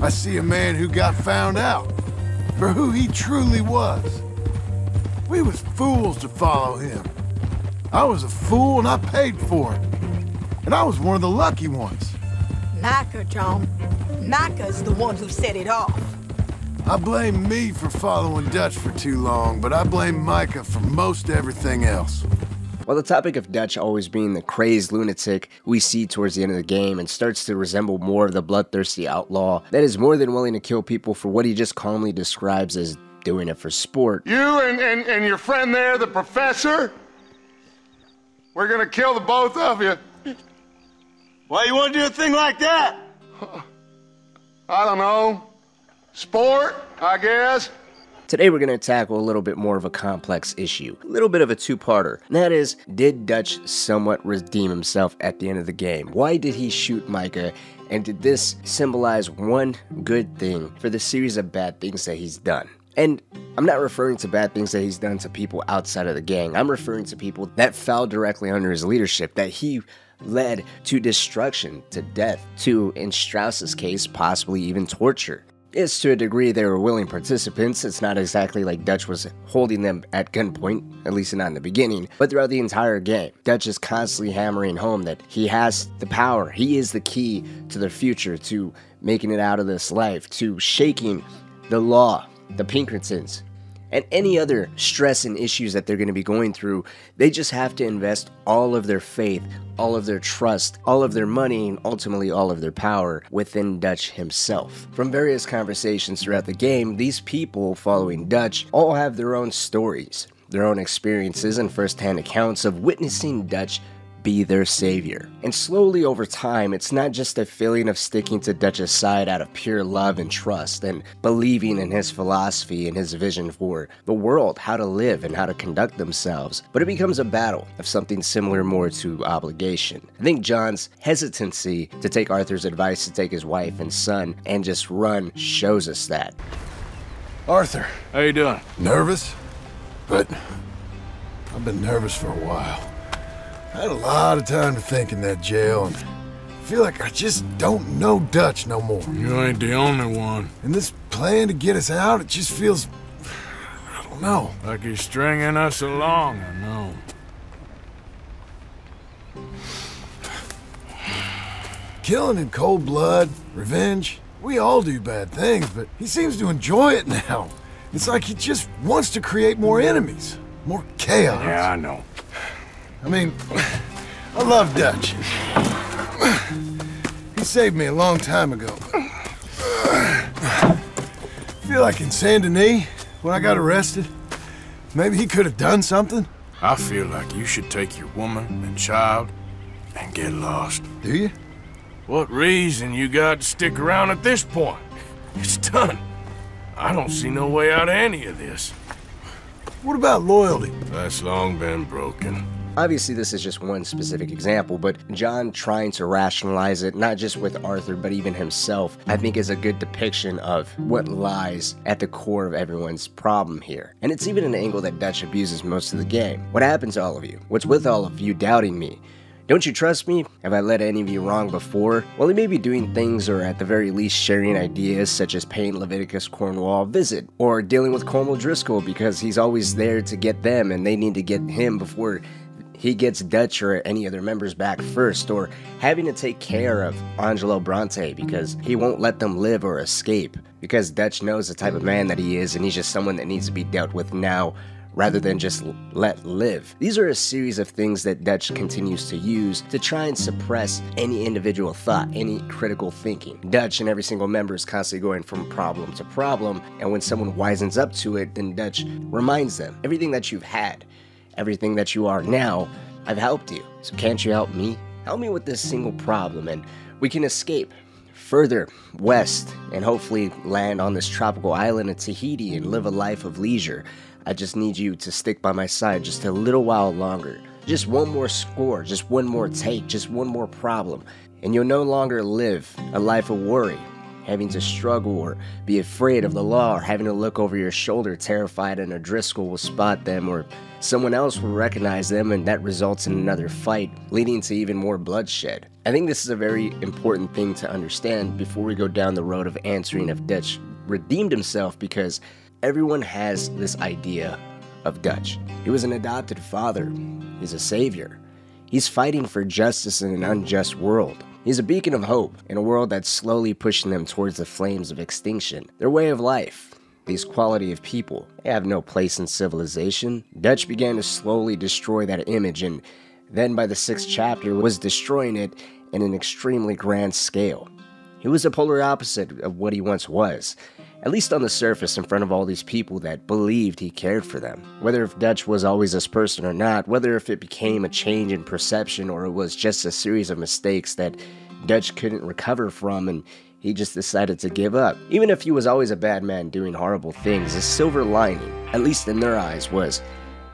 I see a man who got found out for who he truly was. We was fools to follow him. I was a fool and I paid for it. And I was one of the lucky ones. Micah, John. Micah's the one who set it off. I blame me for following Dutch for too long, but I blame Micah for most everything else. While the topic of Dutch always being the crazed lunatic we see towards the end of the game and starts to resemble more of the bloodthirsty outlaw that is more than willing to kill people for what he just calmly describes as doing it for sport. You and, and, and your friend there, the professor, we're gonna kill the both of you. Why you wanna do a thing like that? I don't know. Sport, I guess. Today we're going to tackle a little bit more of a complex issue, a little bit of a two-parter, and that is, did Dutch somewhat redeem himself at the end of the game? Why did he shoot Micah, and did this symbolize one good thing for the series of bad things that he's done? And I'm not referring to bad things that he's done to people outside of the gang, I'm referring to people that fell directly under his leadership, that he led to destruction, to death, to, in Strauss's case, possibly even torture. It's to a degree they were willing participants. It's not exactly like Dutch was holding them at gunpoint, at least not in the beginning, but throughout the entire game, Dutch is constantly hammering home that he has the power, he is the key to their future, to making it out of this life, to shaking the law, the Pinkertons, and any other stress and issues that they're going to be going through. They just have to invest all of their faith, all of their trust, all of their money, and ultimately all of their power within Dutch himself. From various conversations throughout the game, these people following Dutch all have their own stories, their own experiences, and first-hand accounts of witnessing Dutch be their savior. And slowly over time, it's not just a feeling of sticking to Dutch's side out of pure love and trust and believing in his philosophy and his vision for the world, how to live and how to conduct themselves, but it becomes a battle of something similar more to obligation. I think John's hesitancy to take Arthur's advice to take his wife and son and just run shows us that. Arthur. How you doing? Nervous? But I've been nervous for a while. I had a lot of time to think in that jail, and I feel like I just don't know Dutch no more. You ain't the only one. And this plan to get us out, it just feels... I don't know. Like he's stringing us along, I know. Killing in cold blood, revenge, we all do bad things, but he seems to enjoy it now. It's like he just wants to create more enemies, more chaos. Yeah, I know. I mean, I love Dutch. He saved me a long time ago. I feel like in Saint-Denis, when I got arrested, maybe he could have done something. I feel like you should take your woman and child and get lost. Do you? What reason you got to stick around at this point? It's done. I don't see no way out of any of this. What about loyalty? That's long been broken. Obviously, this is just one specific example, but John trying to rationalize it, not just with Arthur, but even himself, I think is a good depiction of what lies at the core of everyone's problem here. And it's even an angle that Dutch abuses most of the game. What happened to all of you? What's with all of you doubting me? Don't you trust me? Have I led any of you wrong before? Well, he may be doing things, or at the very least sharing ideas such as paying Leviticus Cornwall a visit, or dealing with Colm O'Driscoll because he's always there to get them and they need to get him before he gets Dutch or any other members back first, or having to take care of Angelo Bronte because he won't let them live or escape, because Dutch knows the type of man that he is and he's just someone that needs to be dealt with now rather than just let live. These are a series of things that Dutch continues to use to try and suppress any individual thought, any critical thinking. Dutch and every single member is constantly going from problem to problem, and when someone wisens up to it, then Dutch reminds them, everything that you've had, everything that you are now, I've helped you. So can't you help me? Help me with this single problem and we can escape further west and hopefully land on this tropical island in Tahiti and live a life of leisure. I just need you to stick by my side just a little while longer. Just one more score, just one more take, just one more problem. And you'll no longer live a life of worry, having to struggle or be afraid of the law or having to look over your shoulder terrified an O'Driscoll will spot them or someone else will recognize them, and that results in another fight, leading to even more bloodshed. I think this is a very important thing to understand before we go down the road of answering if Dutch redeemed himself, because everyone has this idea of Dutch. He was an adopted father. He's a savior. He's fighting for justice in an unjust world. He's a beacon of hope in a world that's slowly pushing them towards the flames of extinction. Their way of life, these quality of people, they have no place in civilization. Dutch began to slowly destroy that image, and then by the sixth chapter was destroying it in an extremely grand scale. He was the polar opposite of what he once was, at least on the surface in front of all these people that believed he cared for them. Whether if Dutch was always this person or not, whether if it became a change in perception or it was just a series of mistakes that Dutch couldn't recover from and he just decided to give up. Even if he was always a bad man doing horrible things, his silver lining, at least in their eyes, was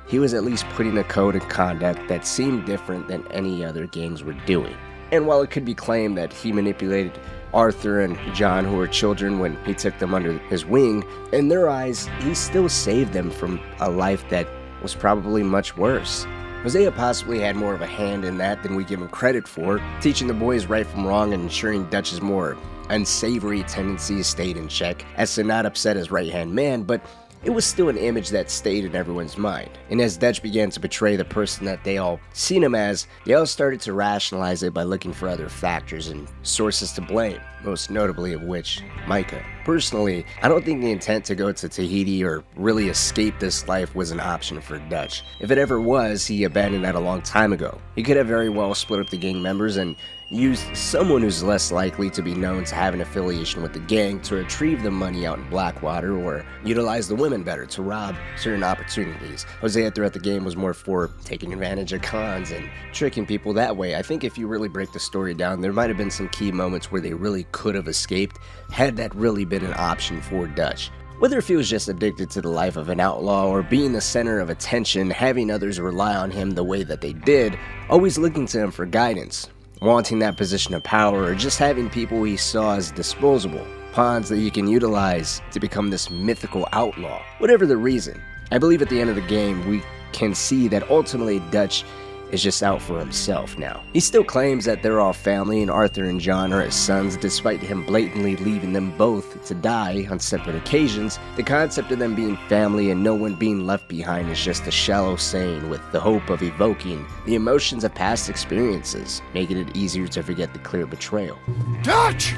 he was at least putting a code of conduct that seemed different than any other gangs were doing. And while it could be claimed that he manipulated Arthur and John, who were children when he took them under his wing, in their eyes, he still saved them from a life that was probably much worse. Hosea possibly had more of a hand in that than we give him credit for, teaching the boys right from wrong and ensuring Dutch's more unsavory tendencies stayed in check, as to not upset his right-hand man, but it was still an image that stayed in everyone's mind. And as Dutch began to portray the person that they all seen him as, they all started to rationalize it by looking for other factors and sources to blame, most notably of which, Micah. Personally, I don't think the intent to go to Tahiti or really escape this life was an option for Dutch. If it ever was, he abandoned that a long time ago. He could have very well split up the gang members and used someone who's less likely to be known to have an affiliation with the gang to retrieve the money out in Blackwater, or utilize the women better to rob certain opportunities. Hosea throughout the game was more for taking advantage of cons and tricking people that way. I think if you really break the story down, there might have been some key moments where they really could have escaped, had that really been an option for Dutch. Whether if he was just addicted to the life of an outlaw or being the center of attention, having others rely on him the way that they did, always looking to him for guidance, wanting that position of power, or just having people he saw as disposable, pawns that you can utilize to become this mythical outlaw. Whatever the reason, I believe at the end of the game we can see that ultimately Dutch is just out for himself now. He still claims that they're all family and Arthur and John are his sons, despite him blatantly leaving them both to die on separate occasions. The concept of them being family and no one being left behind is just a shallow saying with the hope of evoking the emotions of past experiences, making it easier to forget the clear betrayal. Dutch!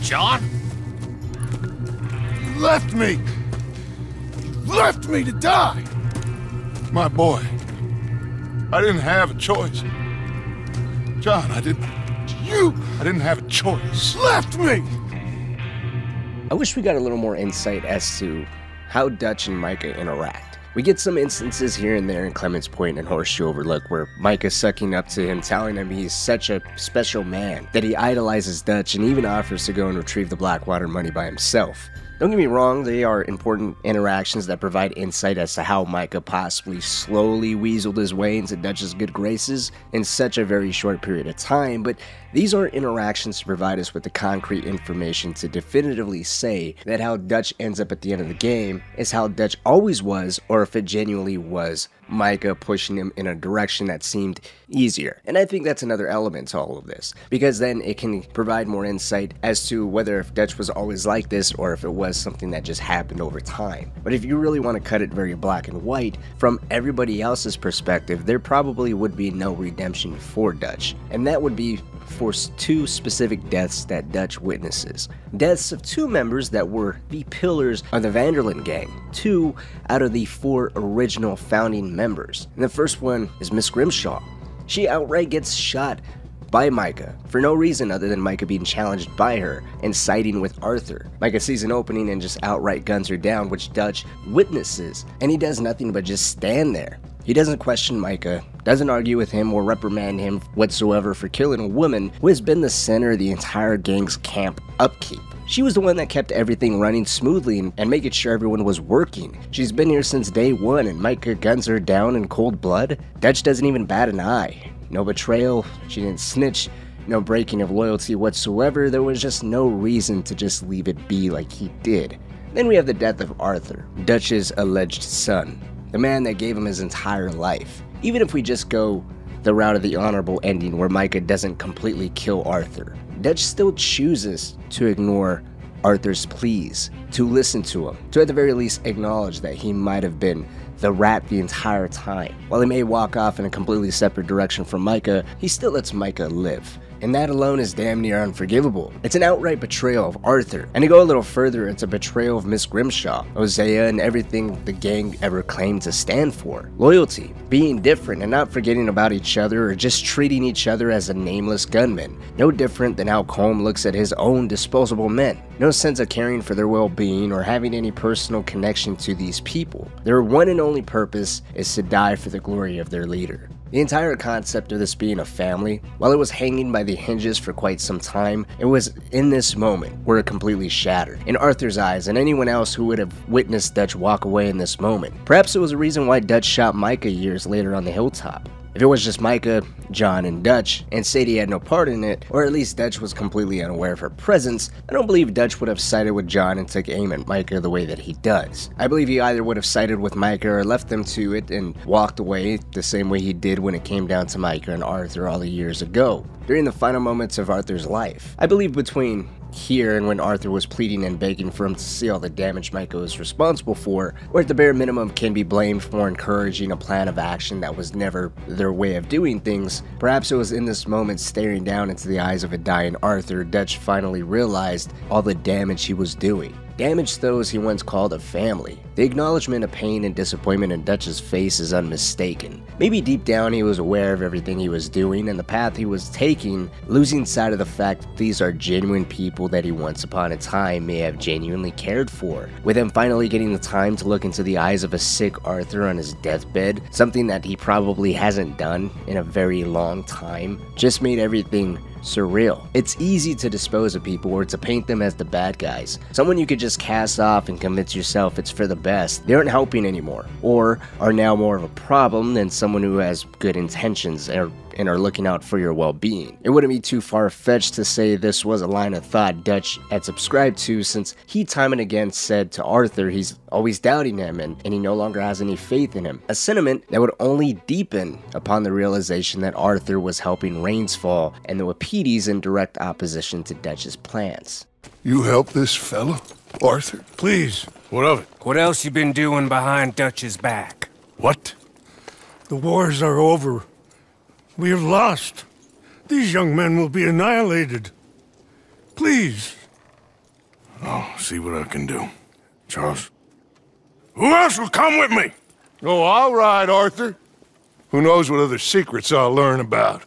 John? You left me! You left me to die! My boy. I didn't have a choice. John, I didn't... You! I didn't have a choice. Left me! I wish we got a little more insight as to how Dutch and Micah interact. We get some instances here and there in Clements Point and Horseshoe Overlook where Micah's sucking up to him, telling him he's such a special man, that he idolizes Dutch and even offers to go and retrieve the Blackwater money by himself. Don't get me wrong, they are important interactions that provide insight as to how Micah possibly slowly weaseled his way into Dutch's good graces in such a very short period of time, but these are interactions to provide us with the concrete information to definitively say that how Dutch ends up at the end of the game is how Dutch always was, or if it genuinely was Micah pushing him in a direction that seemed easier. And I think that's another element to all of this, because then it can provide more insight as to whether if Dutch was always like this or if it was something that just happened over time. But if you really want to cut it very black and white, from everybody else's perspective, there probably would be no redemption for Dutch, and that would be for two specific deaths that Dutch witnesses. Deaths of two members that were the pillars of the Van Der Linde gang, two out of the four original founding members. And the first one is Miss Grimshaw. She outright gets shot by Micah for no reason other than Micah being challenged by her and siding with Arthur. Micah sees an opening and just outright guns her down, which Dutch witnesses, and he does nothing but just stand there. He doesn't question Micah, doesn't argue with him or reprimand him whatsoever for killing a woman who has been the center of the entire gang's camp upkeep. She was the one that kept everything running smoothly and, and making sure everyone was working. She's been here since day one, and Micah guns her down in cold blood. Dutch doesn't even bat an eye. No betrayal, she didn't snitch, no breaking of loyalty whatsoever. There was just no reason to just leave it be like he did. Then we have the death of Arthur, Dutch's alleged son, the man that gave him his entire life. Even if we just go the route of the honorable ending where Micah doesn't completely kill Arthur, Dutch still chooses to ignore Arthur's pleas, to listen to him, to at the very least acknowledge that he might have been the rat the entire time. While he may walk off in a completely separate direction from Micah, he still lets Micah live. And that alone is damn near unforgivable. It's an outright betrayal of Arthur. And to go a little further, it's a betrayal of Miss Grimshaw, Hosea, and everything the gang ever claimed to stand for. Loyalty, being different and not forgetting about each other, or just treating each other as a nameless gunman. No different than how Colm looks at his own disposable men. No sense of caring for their well-being or having any personal connection to these people. Their one and only purpose is to die for the glory of their leader. The entire concept of this being a family, while it was hanging by the hinges for quite some time, it was in this moment where it completely shattered, in Arthur's eyes and anyone else who would have witnessed Dutch walk away in this moment. Perhaps it was a reason why Dutch shot Micah years later on the hilltop. If it was just Micah, John, and Dutch, and Sadie had no part in it, or at least Dutch was completely unaware of her presence, I don't believe Dutch would have sided with John and took aim at Micah the way that he does. I believe he either would have sided with Micah or left them to it and walked away the same way he did when it came down to Micah and Arthur all the years ago, during the final moments of Arthur's life. I believe between here and when Arthur was pleading and begging for him to see all the damage Micah was responsible for, or at the bare minimum can be blamed for encouraging a plan of action that was never their way of doing things, perhaps it was in this moment staring down into the eyes of a dying Arthur, Dutch finally realized all the damage he was doing. Damaged those he once called a family. The acknowledgement of pain and disappointment in Dutch's face is unmistaken. Maybe deep down he was aware of everything he was doing and the path he was taking, losing sight of the fact that these are genuine people that he once upon a time may have genuinely cared for. With him finally getting the time to look into the eyes of a sick Arthur on his deathbed, something that he probably hasn't done in a very long time, just made everything surreal. It's easy to dispose of people or to paint them as the bad guys. Someone you could just cast off and convince yourself it's for the best. They aren't helping anymore, or are now more of a problem than someone who has good intentions and are looking out for your well-being. It wouldn't be too far-fetched to say this was a line of thought Dutch had subscribed to, since he time and again said to Arthur he's always doubting him and, and he no longer has any faith in him, a sentiment that would only deepen upon the realization that Arthur was helping rains fall and the Wapitis in direct opposition to Dutch's plans. You help this fellow, Arthur? Please, what of it? What else you been doing behind Dutch's back? What? The wars are over. We have lost. These young men will be annihilated. Please. I'll see what I can do. Charles, who else will come with me? Oh, all right, Arthur. Who knows what other secrets I'll learn about.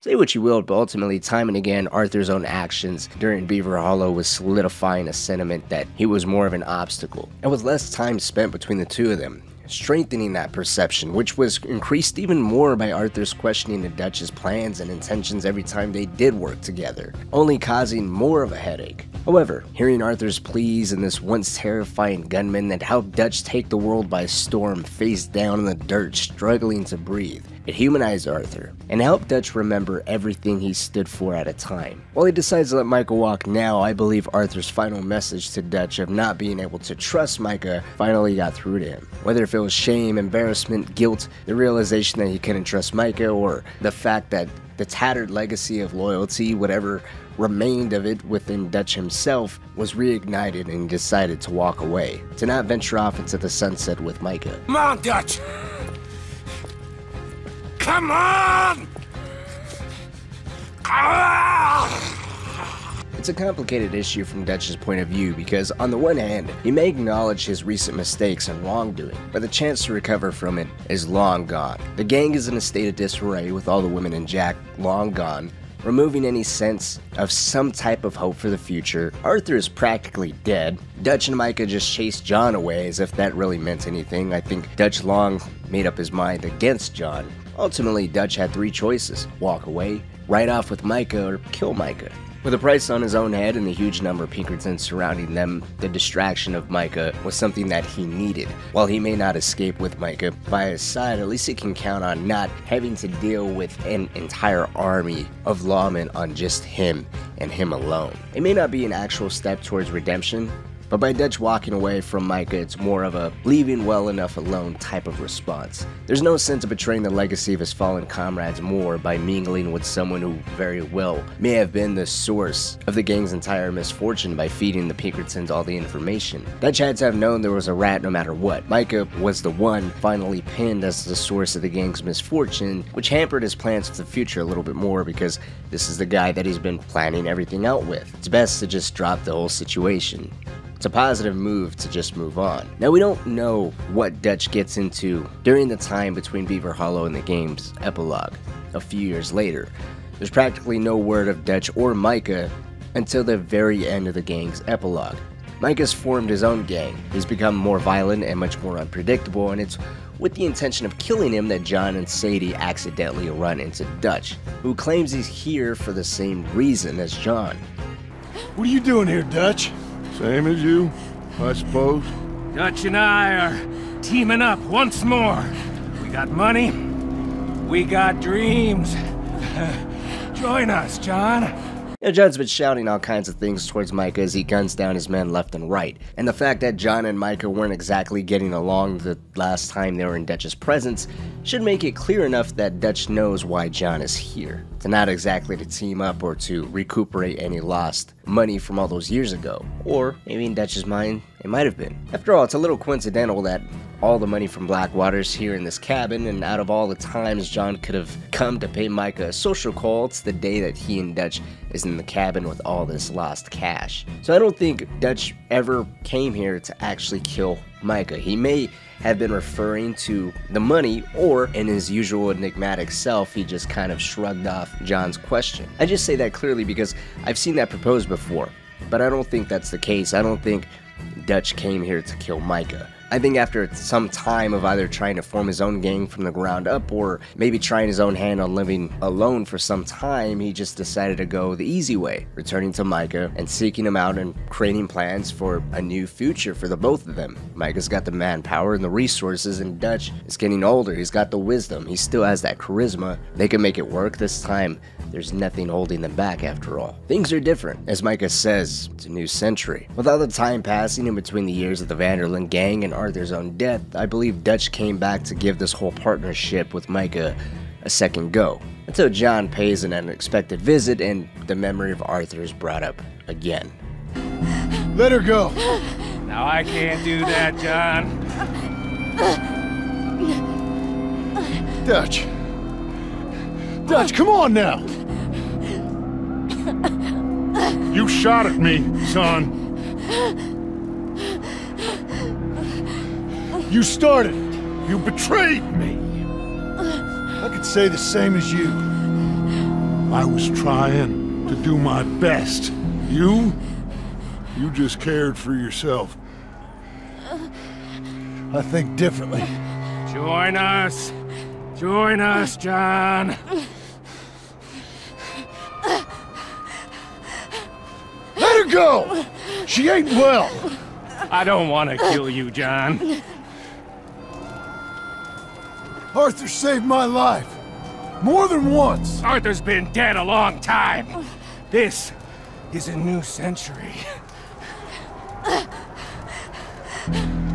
Say what you will, but ultimately, time and again, Arthur's own actions during Beaver Hollow was solidifying a sentiment that he was more of an obstacle, and with less time spent between the two of them, strengthening that perception, which was increased even more by Arthur's questioning the Dutch's plans and intentions every time they did work together, only causing more of a headache. However, hearing Arthur's pleas and this once terrifying gunman that helped Dutch take the world by storm, face down in the dirt, struggling to breathe, it humanized Arthur and helped Dutch remember everything he stood for at a time. While he decides to let Micah walk now, I believe Arthur's final message to Dutch of not being able to trust Micah finally got through to him. Whether if it was shame, embarrassment, guilt, the realization that he couldn't trust Micah, or the fact that the tattered legacy of loyalty, whatever remained of it within Dutch himself, was reignited and decided to walk away, to not venture off into the sunset with Micah. Come on, Dutch! Come on! Ah! It's a complicated issue from Dutch's point of view because, on the one hand, he may acknowledge his recent mistakes and wrongdoing, but the chance to recover from it is long gone. The gang is in a state of disarray with all the women and Jack long gone, removing any sense of some type of hope for the future. Arthur is practically dead. Dutch and Micah just chased John away as if that really meant anything. I think Dutch long made up his mind against John. Ultimately, Dutch had three choices: walk away, ride off with Micah, or kill Micah. With a price on his own head and the huge number of Pinkertons surrounding them, the distraction of Micah was something that he needed. While he may not escape with Micah by his side, at least he can count on not having to deal with an entire army of lawmen on just him and him alone. It may not be an actual step towards redemption, But by Dutch walking away from Micah, it's more of a leaving well enough alone type of response. There's no sense of betraying the legacy of his fallen comrades more by mingling with someone who very well may have been the source of the gang's entire misfortune by feeding the Pinkertons all the information. Dutch had to have known there was a rat no matter what. Micah was the one finally pinned as the source of the gang's misfortune, which hampered his plans for the future a little bit more because this is the guy that he's been planning everything out with. It's best to just drop the whole situation. It's a positive move to just move on. Now, we don't know what Dutch gets into during the time between Beaver Hollow and the game's epilogue a few years later. There's practically no word of Dutch or Micah until the very end of the gang's epilogue. Micah's formed his own gang. He's become more violent and much more unpredictable, and it's with the intention of killing him that John and Sadie accidentally run into Dutch, who claims he's here for the same reason as John. What are you doing here, Dutch? Same as you, I suppose. Dutch and I are teaming up once more. We got money, we got dreams. Join us, John. You know, John's been shouting all kinds of things towards Micah as he guns down his men left and right. And the fact that John and Micah weren't exactly getting along the last time they were in Dutch's presence should make it clear enough that Dutch knows why John is here. It's not exactly to team up or to recuperate any lost money from all those years ago. Or maybe in Dutch's mind, it might have been. After all, it's a little coincidental that all the money from Blackwater's here in this cabin, and out of all the times John could have come to pay Micah a social call, it's the day that he and Dutch is in the cabin with all this lost cash. So I don't think Dutch ever came here to actually kill Micah. He may have been referring to the money, or in his usual enigmatic self, he just kind of shrugged off John's question. I just say that clearly because I've seen that proposed before, but I don't think that's the case. I don't think Dutch came here to kill Micah. I think after some time of either trying to form his own gang from the ground up or maybe trying his own hand on living alone for some time, he just decided to go the easy way, returning to Micah and seeking him out and creating plans for a new future for the both of them. Micah's got the manpower and the resources, and Dutch is getting older. He's got the wisdom. He still has that charisma. They can make it work this time. There's nothing holding them back after all. Things are different. As Micah says, it's a new century. With all the time passing in between the years of the Van Der Linde gang and Arthur's own death, I believe Dutch came back to give this whole partnership with Micah a second go, until John pays an unexpected visit and the memory of Arthur is brought up again. Let her go! Now I can't do that, John. Dutch! Dutch, come on now! You shot at me, son. You started it. You betrayed me. I could say the same as you. I was trying to do my best. You, you just cared for yourself. I think differently. Join us. Join us, John. Let her go. She ain't well. I don't want to kill you, John. Arthur saved my life. More than once. Arthur's been dead a long time. This is a new century.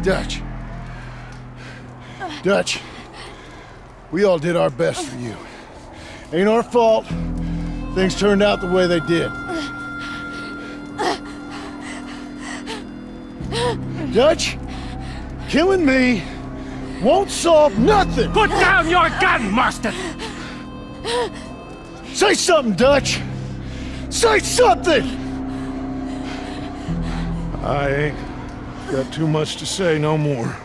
Dutch. Dutch. We all did our best for you. Ain't our fault. Things turned out the way they did. Dutch, killing me won't solve nothing! Put down your gun, Marston! Say something, Dutch! Say something! I ain't got too much to say no more.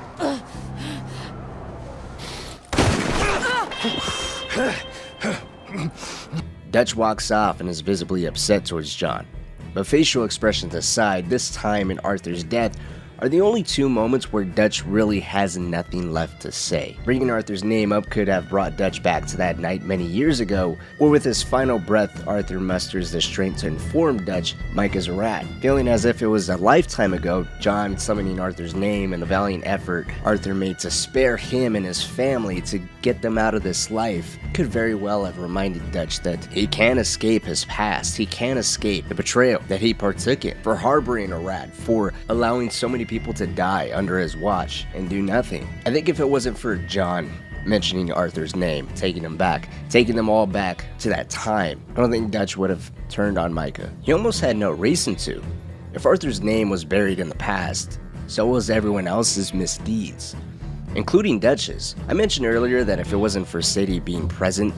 Dutch walks off and is visibly upset towards John. But facial expressions aside, this time in Arthur's death, are the only two moments where Dutch really has nothing left to say. Bringing Arthur's name up could have brought Dutch back to that night many years ago, or with his final breath, Arthur musters the strength to inform Dutch Micah's a rat. Feeling as if it was a lifetime ago, John summoning Arthur's name and the valiant effort Arthur made to spare him and his family to get them out of this life could very well have reminded Dutch that he can't escape his past, he can't escape the betrayal that he partook in for harboring a rat, for allowing so many people to die under his watch and do nothing. I think if it wasn't for John mentioning Arthur's name, taking him back, taking them all back to that time, I don't think Dutch would have turned on Micah. He almost had no reason to. If Arthur's name was buried in the past, so was everyone else's misdeeds, including Dutch's. I mentioned earlier that if it wasn't for Sadie being present,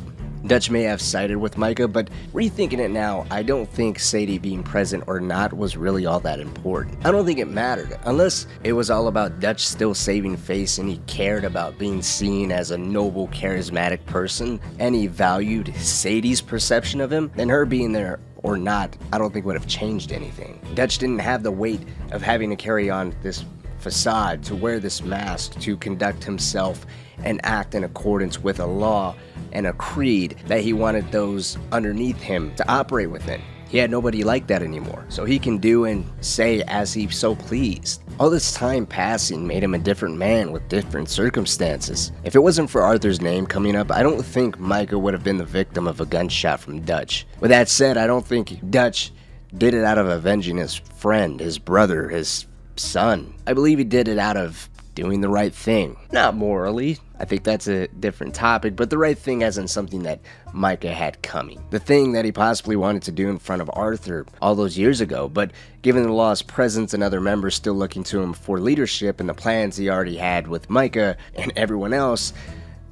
Dutch may have sided with Micah, but rethinking it now, I don't think Sadie being present or not was really all that important. I don't think it mattered, unless it was all about Dutch still saving face and he cared about being seen as a noble, charismatic person, and he valued Sadie's perception of him, and her being there or not, I don't think would have changed anything. Dutch didn't have the weight of having to carry on this facade, to wear this mask, to conduct himself and act in accordance with a law and a creed that he wanted those underneath him to operate within. He had nobody like that anymore, so he can do and say as he so pleased. All this time passing made him a different man with different circumstances. If it wasn't for Arthur's name coming up, I don't think Micah would have been the victim of a gunshot from Dutch. With that said, I don't think Dutch did it out of avenging his friend, his brother, his son. I believe he did it out of doing the right thing. Not morally, I think that's a different topic, but the right thing as in something that Micah had coming. The thing that he possibly wanted to do in front of Arthur all those years ago, but given the law's presence and other members still looking to him for leadership and the plans he already had with Micah and everyone else,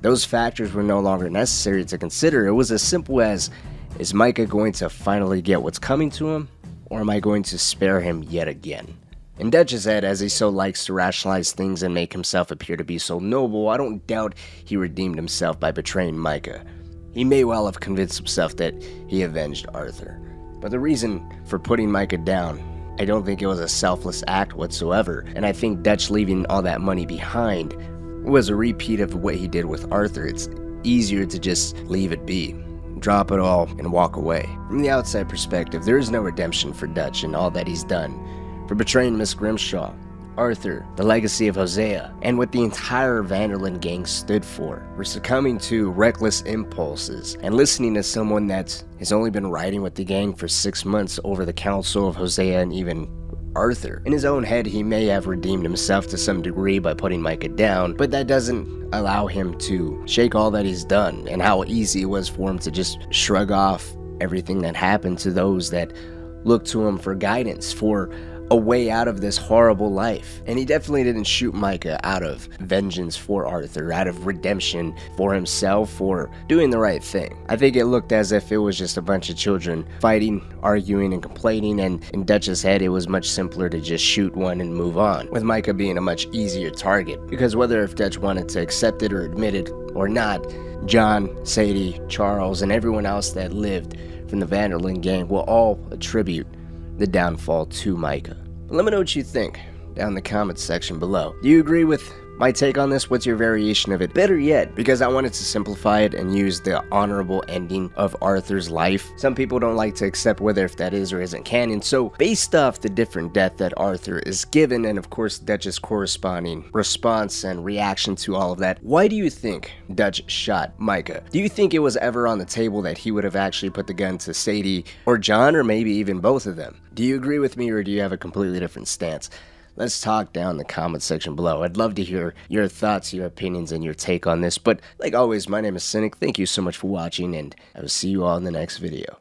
those factors were no longer necessary to consider. It was as simple as, is Micah going to finally get what's coming to him, or am I going to spare him yet again? In Dutch's head, as he so likes to rationalize things and make himself appear to be so noble, I don't doubt he redeemed himself by betraying Micah. He may well have convinced himself that he avenged Arthur. But the reason for putting Micah down, I don't think it was a selfless act whatsoever, and I think Dutch leaving all that money behind was a repeat of what he did with Arthur. It's easier to just leave it be, drop it all, and walk away. From the outside perspective, there is no redemption for Dutch in all that he's done. For betraying Miss Grimshaw, Arthur, the legacy of Hosea, and what the entire Van Der Linde gang stood for. For succumbing to reckless impulses and listening to someone that has only been riding with the gang for six months over the counsel of Hosea and even Arthur. In his own head, he may have redeemed himself to some degree by putting Micah down, but that doesn't allow him to shake all that he's done and how easy it was for him to just shrug off everything that happened to those that looked to him for guidance, for a way out of this horrible life. And he definitely didn't shoot Micah out of vengeance for Arthur, out of redemption for himself, for doing the right thing. I think it looked as if it was just a bunch of children fighting, arguing, and complaining, and in Dutch's head it was much simpler to just shoot one and move on, with Micah being a much easier target, because whether if Dutch wanted to accept it or admit it or not, John, Sadie, Charles, and everyone else that lived from the Van Der Linde gang will all attribute the downfall to Micah. Let me know what you think down in the comments section below. Do you agree with my take on this? What's your variation of it? Better yet, because I wanted to simplify it and use the honorable ending of Arthur's life. Some people don't like to accept whether if that is or isn't canon, so based off the different death that Arthur is given, and of course Dutch's corresponding response and reaction to all of that, why do you think Dutch shot Micah? Do you think it was ever on the table that he would have actually put the gun to Sadie or John, or maybe even both of them? Do you agree with me, or do you have a completely different stance? Let's talk down in the comments section below. I'd love to hear your thoughts, your opinions, and your take on this. But like always, my name is Cynic. Thank you so much for watching, and I will see you all in the next video.